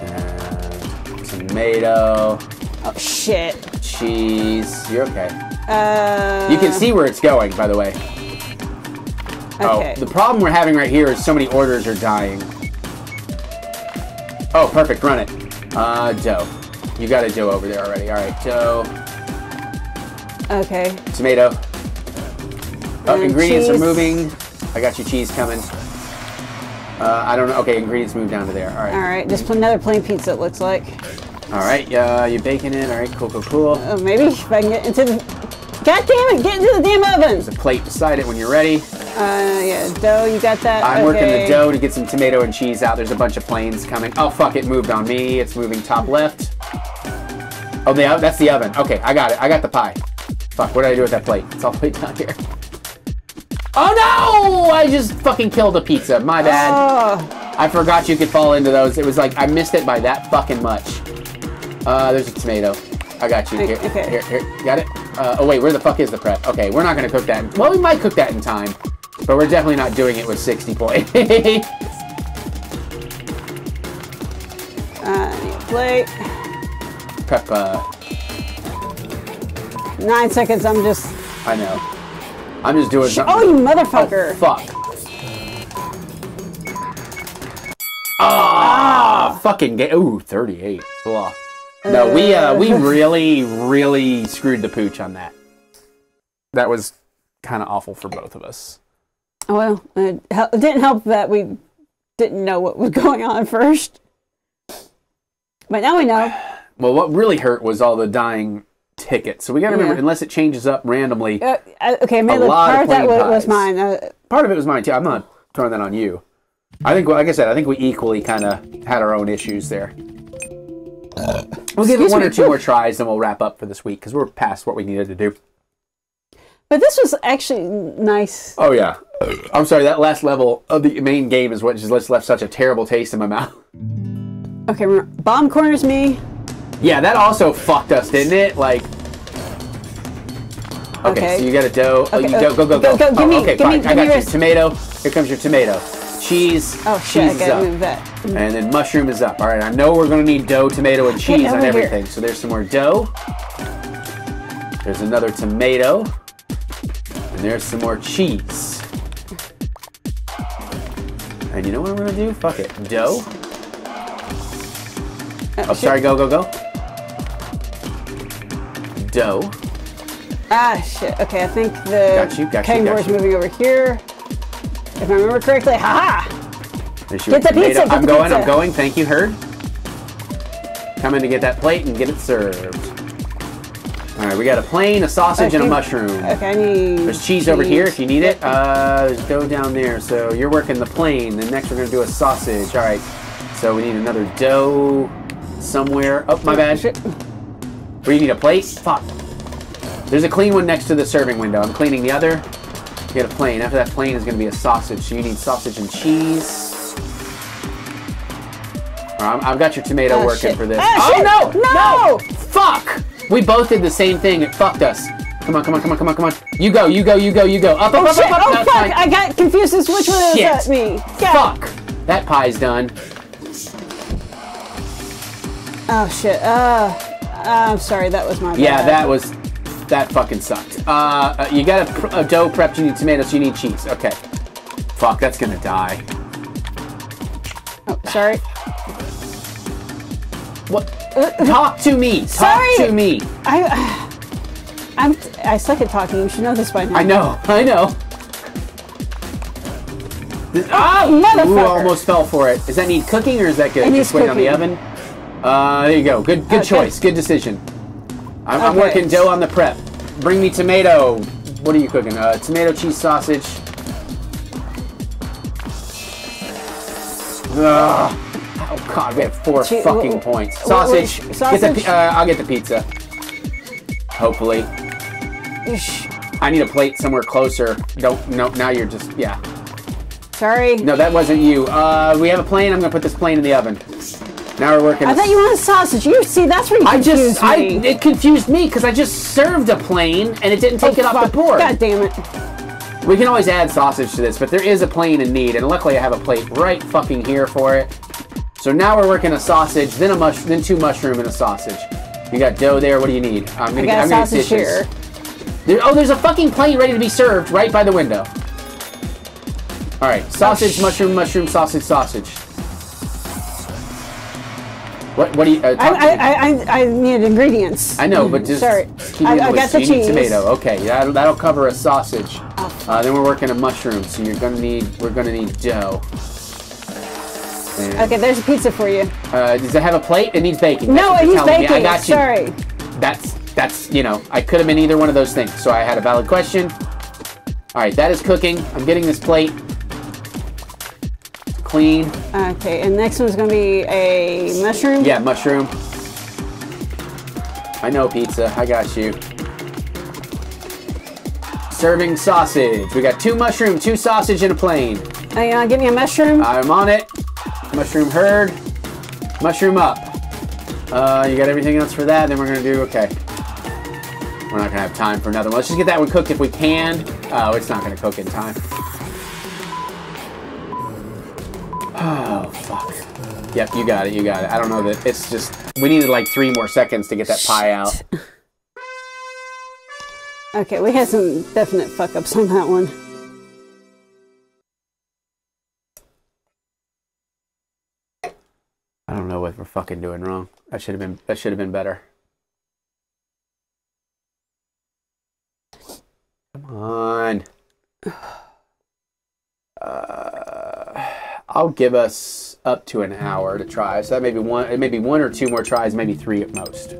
And tomato. Oh, shit. Cheese, you're okay. You can see where it's going, by the way. Okay. The problem we're having right here is so many orders are dying. Oh, perfect, run it. Dough. You got a dough over there already. All right, dough. Okay. Tomato. Ingredients are moving. I got your cheese coming. I don't know. Okay, ingredients move down to there. All right. All right. Just another plain pizza, it looks like. All right. You're baking it. All right. Cool, cool, cool. Maybe if I can get into the... God damn it! Get into the damn oven! There's a plate beside it when you're ready. Yeah. Dough, you got that? I'm working the dough to get some tomato and cheese out. There's a bunch of planes coming. Oh, fuck. It moved on me. It's moving top left. Oh, that's the oven. Okay, I got it. I got the pie. Fuck, what did I do with that plate? It's all plate down here. Oh no! I just fucking killed a pizza. My bad. Oh. I forgot you could fall into those. It was like, I missed it by that fucking much. There's a tomato. I got you. Here, okay. Here. Got it? Oh wait, where the fuck is the prep? Okay, we're not gonna cook that. Well, we might cook that in time, but we're definitely not doing it with 60 points. Plate. Prep, 9 seconds, I'm just... I know. I'm just doing something. Oh, you motherfucker! Oh, fuck. Ah! Fucking game. Ooh, 38. Blah. No, we really, really screwed the pooch on that. That was kind of awful for both of us. Well, it didn't help that we didn't know what was going on first. But now we know. Well, what really hurt was all the dying tickets. So we got to remember, unless it changes up randomly. Okay, maybe part of that was mine. Part of it was mine, too. I'm not throwing that on you. I think, like I said, I think we equally kind of had our own issues there. We'll give it one or two more tries, and we'll wrap up for this week, because we're past what we needed to do. But this was actually nice. Oh, yeah. I'm sorry, that last level of the main game is what just left such a terrible taste in my mouth. Okay, remember, bomb corners me. Yeah, that also fucked us, didn't it? Like... Okay, so you got a dough. Okay. Oh, go. Give me, fine, I got your tomato. Here comes your tomato. Cheese. Oh, shit, cheese I gotta move that. And then mushroom is up. All right, I know we're gonna need dough, tomato, and cheese on everything. Here. So there's some more dough. There's another tomato. And there's some more cheese. And you know what I'm gonna do? Fuck it. Dough. Oh, sorry, go. Dough. Ah, shit. Okay, I think the cutting board's moving over here. If I remember correctly, haha! Get the pizza! I'm going, thank you, Herd. Coming to get that plate and get it served. Alright, we got a plane, a sausage, and a mushroom. Okay, I need... There's cheese over here if you need it. There's dough down there, so you're working the plane. Then next we're gonna do a sausage. Alright, so we need another dough somewhere. Oh, my bad. Shit. We need a plate? Fuck. There's a clean one next to the serving window. I'm cleaning the other. You get a plane. After that plane is going to be a sausage. So you need sausage and cheese. Right, I've got your tomato working for this. Oh no! Fuck! We both did the same thing. It fucked us. Come on. You go. Up, up, up. Oh, fuck! Fine. I got confused as which one was at me. Yeah. Fuck! That pie's done. Oh, shit. I'm sorry, that was my bad. Yeah, that fucking sucked. You got a dough prepped, you need tomatoes, you need cheese. Okay. Fuck, that's gonna die. Oh, sorry. What? Talk to me! Talk to me! I suck at talking, you should know this by now. I know. Motherfucker! Ooh, I almost fell for it. Does that need cooking, or is that good? Just wait on the oven? There you go. Good choice. Good decision. I'm working dough on the prep. Bring me tomato. What are you cooking? Tomato, cheese, sausage. Ugh. Oh, God. We have 4 fucking points. Sausage. Sausage? I'll get the pizza. Hopefully. I need a plate somewhere closer. No, now you're just... Yeah. Sorry. No, that wasn't you. We have a plane. I'm going to put this plane in the oven. Now we're working. I thought you wanted sausage. You see, that's where you confused me. It confused me because I just served a plane and it didn't take it off the board. God damn it. We can always add sausage to this, but there is a plane in need, and luckily I have a plate right fucking here for it. So now we're working a sausage, then a then 2 mushroom and a sausage. You got dough there. What do you need? I'm gonna get dishes. There's a fucking plane ready to be served right by the window. All right, sausage, mushroom, sausage. What do you? I need ingredients. I know, but just sorry. I got the cheese. Tomato. Okay, that'll cover a sausage. Then we're working a mushroom, so we're gonna need dough. And okay, there's a pizza for you. Does it have a plate? It needs baking. No, it needs baking. I got you. Sorry. That's, you know, I could have been either one of those things. So I had a valid question. All right, that is cooking. I'm getting this plate clean. Okay, and next one's gonna be a mushroom. Yeah, mushroom. I know pizza, I got you. Serving sausage. We got 2 mushroom, 2 sausage, and a plain. Hey, give me a mushroom. I'm on it. Mushroom herd. Mushroom up. You got everything else for that? Then we're gonna do, okay. We're not gonna have time for another one. Let's just get that one cooked if we can. Oh, it's not gonna cook in time. Oh, fuck. Yep, you got it, you got it. I don't know that, it's just, we needed like 3 more seconds to get that pie out. Okay, we had some definite fuck-ups on that one. I don't know what we're fucking doing wrong. That should have been better. Come on. I'll give us up to an hour to try. So that may be one. It may be 1 or 2 more tries, maybe 3 at most.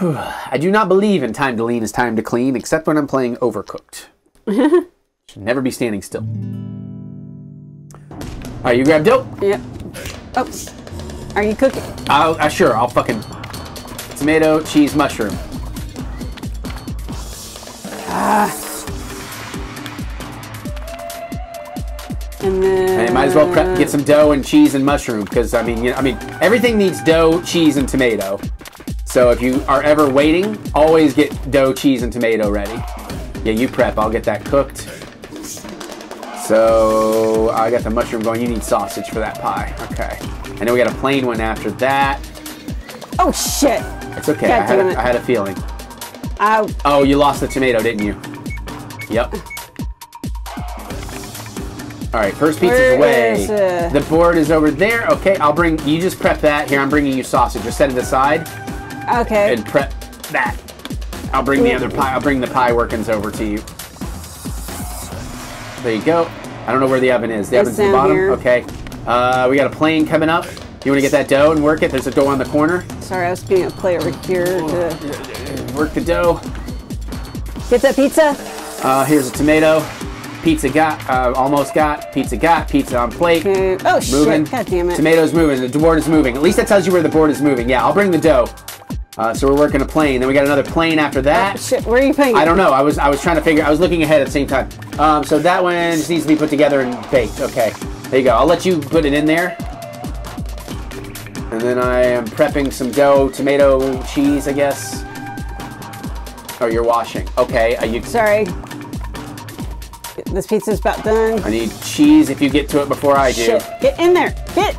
I do not believe in time to lean is time to clean, except when I'm playing Overcooked. Should never be standing still. All right, you grab dope. Yep. Oops. Are you cooking? I'll fucking tomato, cheese, mushroom. And then I might as well prep, get some dough and cheese and mushroom, because I mean, you know, everything needs dough, cheese, and tomato. So if you are ever waiting, always get dough, cheese, and tomato ready. Yeah, you prep. I'll get that cooked. So I got the mushroom going. You need sausage for that pie. Okay. And then we got a plain one after that. Oh, shit. It's okay. I had a feeling. Oh, you lost the tomato, didn't you? Yep. All right, first pizza's away. The board is over there. Okay, I'll bring, you just prep that. Here, I'm bringing you sausage. Just set it aside. Okay. And prep that. I'll bring the other pie. I'll bring the pie workings over to you. There you go. I don't know where the oven is. The oven's at the bottom. Here. Okay. We got a plane coming up. You want to get that dough and work it? There's a dough on the corner. Sorry, I was being a play over here. To work the dough. Get that pizza. Here's a tomato. Pizza got, almost got, pizza on plate. Okay. Oh, moving. Shit, god damn it. Tomato's moving, the board is moving. At least that tells you where the board is moving. Yeah, I'll bring the dough. So we're working a plane. Then we got another plane after that. Oh, shit, where are you putting it? I don't know, I was trying to figure, I was looking ahead at the same time. So that one just needs to be put together and baked. Okay, there you go. I'll let you put it in there. And then I am prepping some dough, tomato, cheese, I guess. Oh, you're washing. Okay, are you- Sorry. This pizza's about done. I need cheese if you get to it before I do. Shit. Get in there.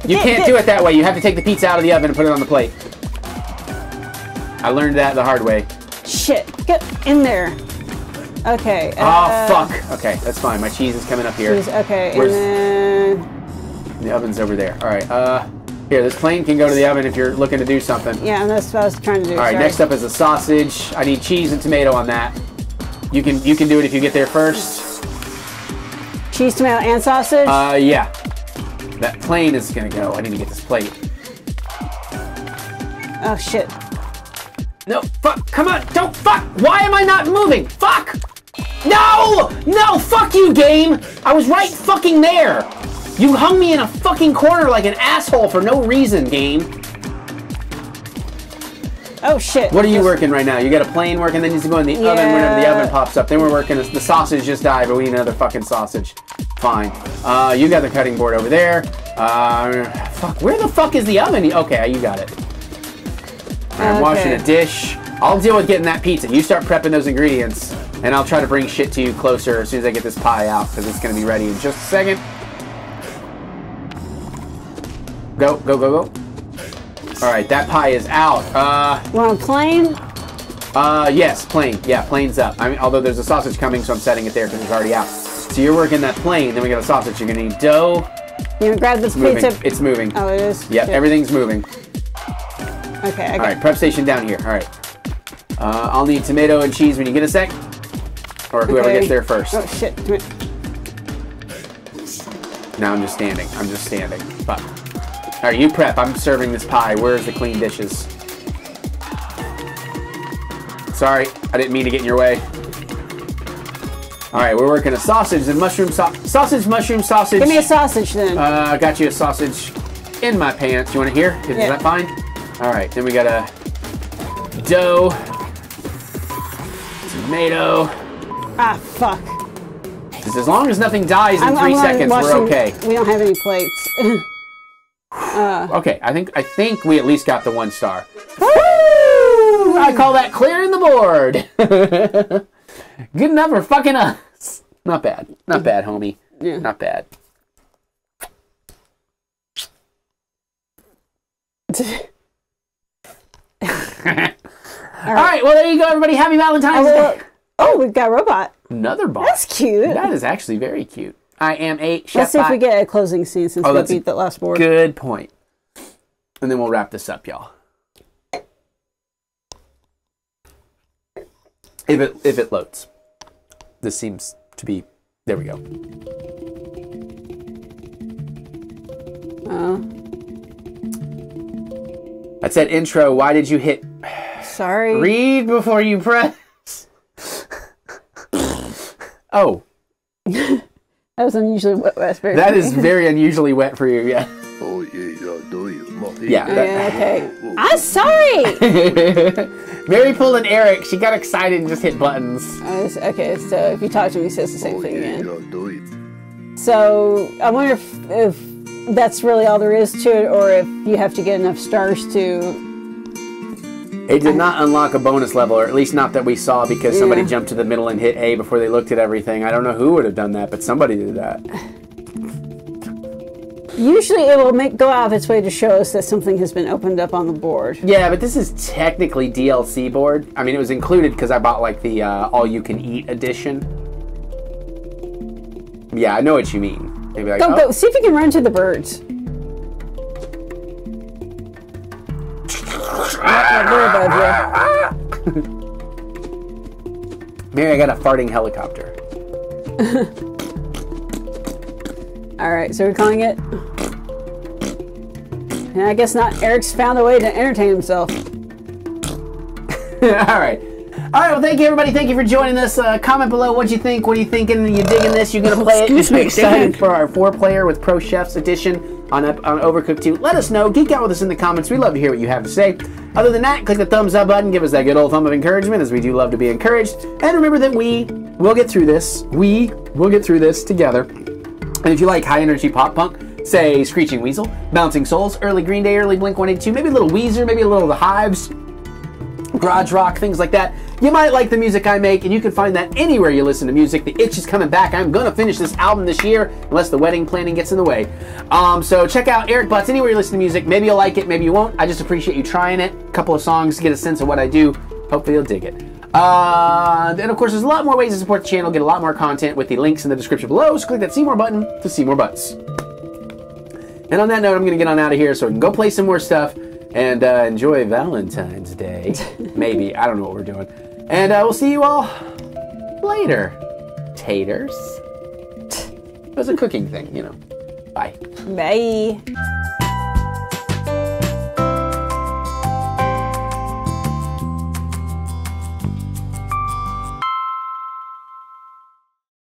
You can't do it that way. You have to take the pizza out of the oven and put it on the plate. I learned that the hard way. Shit. Get in there. Okay. Oh, fuck. Okay, that's fine. My cheese is coming up here. Cheese, okay. Where's, and then... The oven's over there. All right. Here, this plane can go to the oven if you're looking to do something. Yeah, and that's what I was trying to do. All right, next up is the sausage. I need cheese and tomato on that. You can do it if you get there first. Cheese, tomato, and sausage? Yeah. That plane is gonna go. I need to get this plate. Oh, shit. No, fuck, come on, don't fuck! Why am I not moving? Fuck! No! No, fuck you, game! I was right fucking there! You hung me in a fucking corner like an asshole for no reason, game. Oh, shit. What are you working right now? You got a plane working that needs to go in the oven whenever the oven pops up. Then we're working, the sausage just died, but we need another fucking sausage. Fine. You got the cutting board over there. Fuck, where the fuck is the oven? Okay, you got it. I'm washing a dish. I'll deal with getting that pizza. You start prepping those ingredients, and I'll try to bring shit to you closer as soon as I get this pie out, because it's going to be ready in just a second. Go, go, go, go. All right, that pie is out. Want plain? Yes, plain. Yeah, plain's up. I mean, although there's a sausage coming, so I'm setting it there because it's already out. So you're working that plain, then we got a sausage. You're gonna need dough. You're gonna grab this pizza. It's moving. Oh, it is? Yep, everything's moving. Okay, I got it. All right, prep station down here. All right. I'll need tomato and cheese when you get a sec. Or whoever gets there first. Oh shit, come here. Now I'm just standing. I'm just standing. Fuck. Alright, you prep. I'm serving this pie. Where's the clean dishes? Sorry, I didn't mean to get in your way. Alright, we're working a sausage and mushroom sausage, mushroom sausage. Give me a sausage then. I got you a sausage in my pants. You want it here? Is that fine? Alright, then we got a dough. Tomato. Ah, fuck. As long as nothing dies in 3 seconds, we're okay. We don't have any plates. Okay, I think we at least got the 1 star. Woo! I call that clearing the board. Good enough for fucking us. Not bad. Not bad, homie. Yeah. Not bad. All right. Well, there you go, everybody. Happy Valentine's Day. Oh, we've got a robot. Another bot. That's cute. That is actually very cute. I am a chef. Let's see if we get a closing scene since we beat that last board. Good point. And then we'll wrap this up, y'all. If it loads. This seems to be... There we go. That's that intro. Why did you hit... Sorry. Read before you press. Oh. That was unusually wet. That is very unusually wet for you, yeah. Oh, yeah, yeah, okay. I'm sorry! Mary pulled an Eric. She got excited and just hit buttons. Okay, so if you talk to him, he says the same thing again. So I wonder if that's really all there is to it, or if you have to get enough stars to... It did not unlock a bonus level, or at least not that we saw, because somebody jumped to the middle and hit A before they looked at everything. I don't know who would have done that, but somebody did that. Usually it will go out of its way to show us that something has been opened up on the board. Yeah, but this is technically DLC board. I mean, it was included because I bought, like, the all-you-can-eat edition. Yeah, I know what you mean. They'd be like, go. See if you can run to the birds. Mary, I got a farting helicopter. Alright, so we're calling it... And I guess not. Eric's found a way to entertain himself. Alright. Alright, well, thank you, everybody. Thank you for joining us. Comment below what you think. What are you thinking? Are you digging this? You gonna play it? Just be excited for our 4-player with Pro Chefs edition on Overcooked 2. Let us know. Geek out with us in the comments. We love to hear what you have to say. Other than that, click the thumbs up button. Give us that good old thumb of encouragement, as we do love to be encouraged. And remember that we will get through this. We will get through this together. And if you like high-energy pop punk, say Screeching Weasel, Bouncing Souls, early Green Day, early Blink 182, maybe a little Weezer, maybe a little The Hives, garage rock, things like that, you might like the music I make, and you can find that anywhere you listen to music. The itch is coming back. I'm going to finish this album this year, unless the wedding planning gets in the way. So check out Eric Butts anywhere you listen to music. Maybe you'll like it, maybe you won't. I just appreciate you trying it. A couple of songs to get a sense of what I do. Hopefully you'll dig it. And of course, there's a lot more ways to support the channel, get a lot more content with the links in the description below. So click that see more button to see more butts. And on that note, I'm going to get on out of here so we can go play some more stuff and enjoy Valentine's Day. Maybe. I don't know what we're doing. And we'll see you all later, taters. It was a cooking thing, you know. Bye. Bye.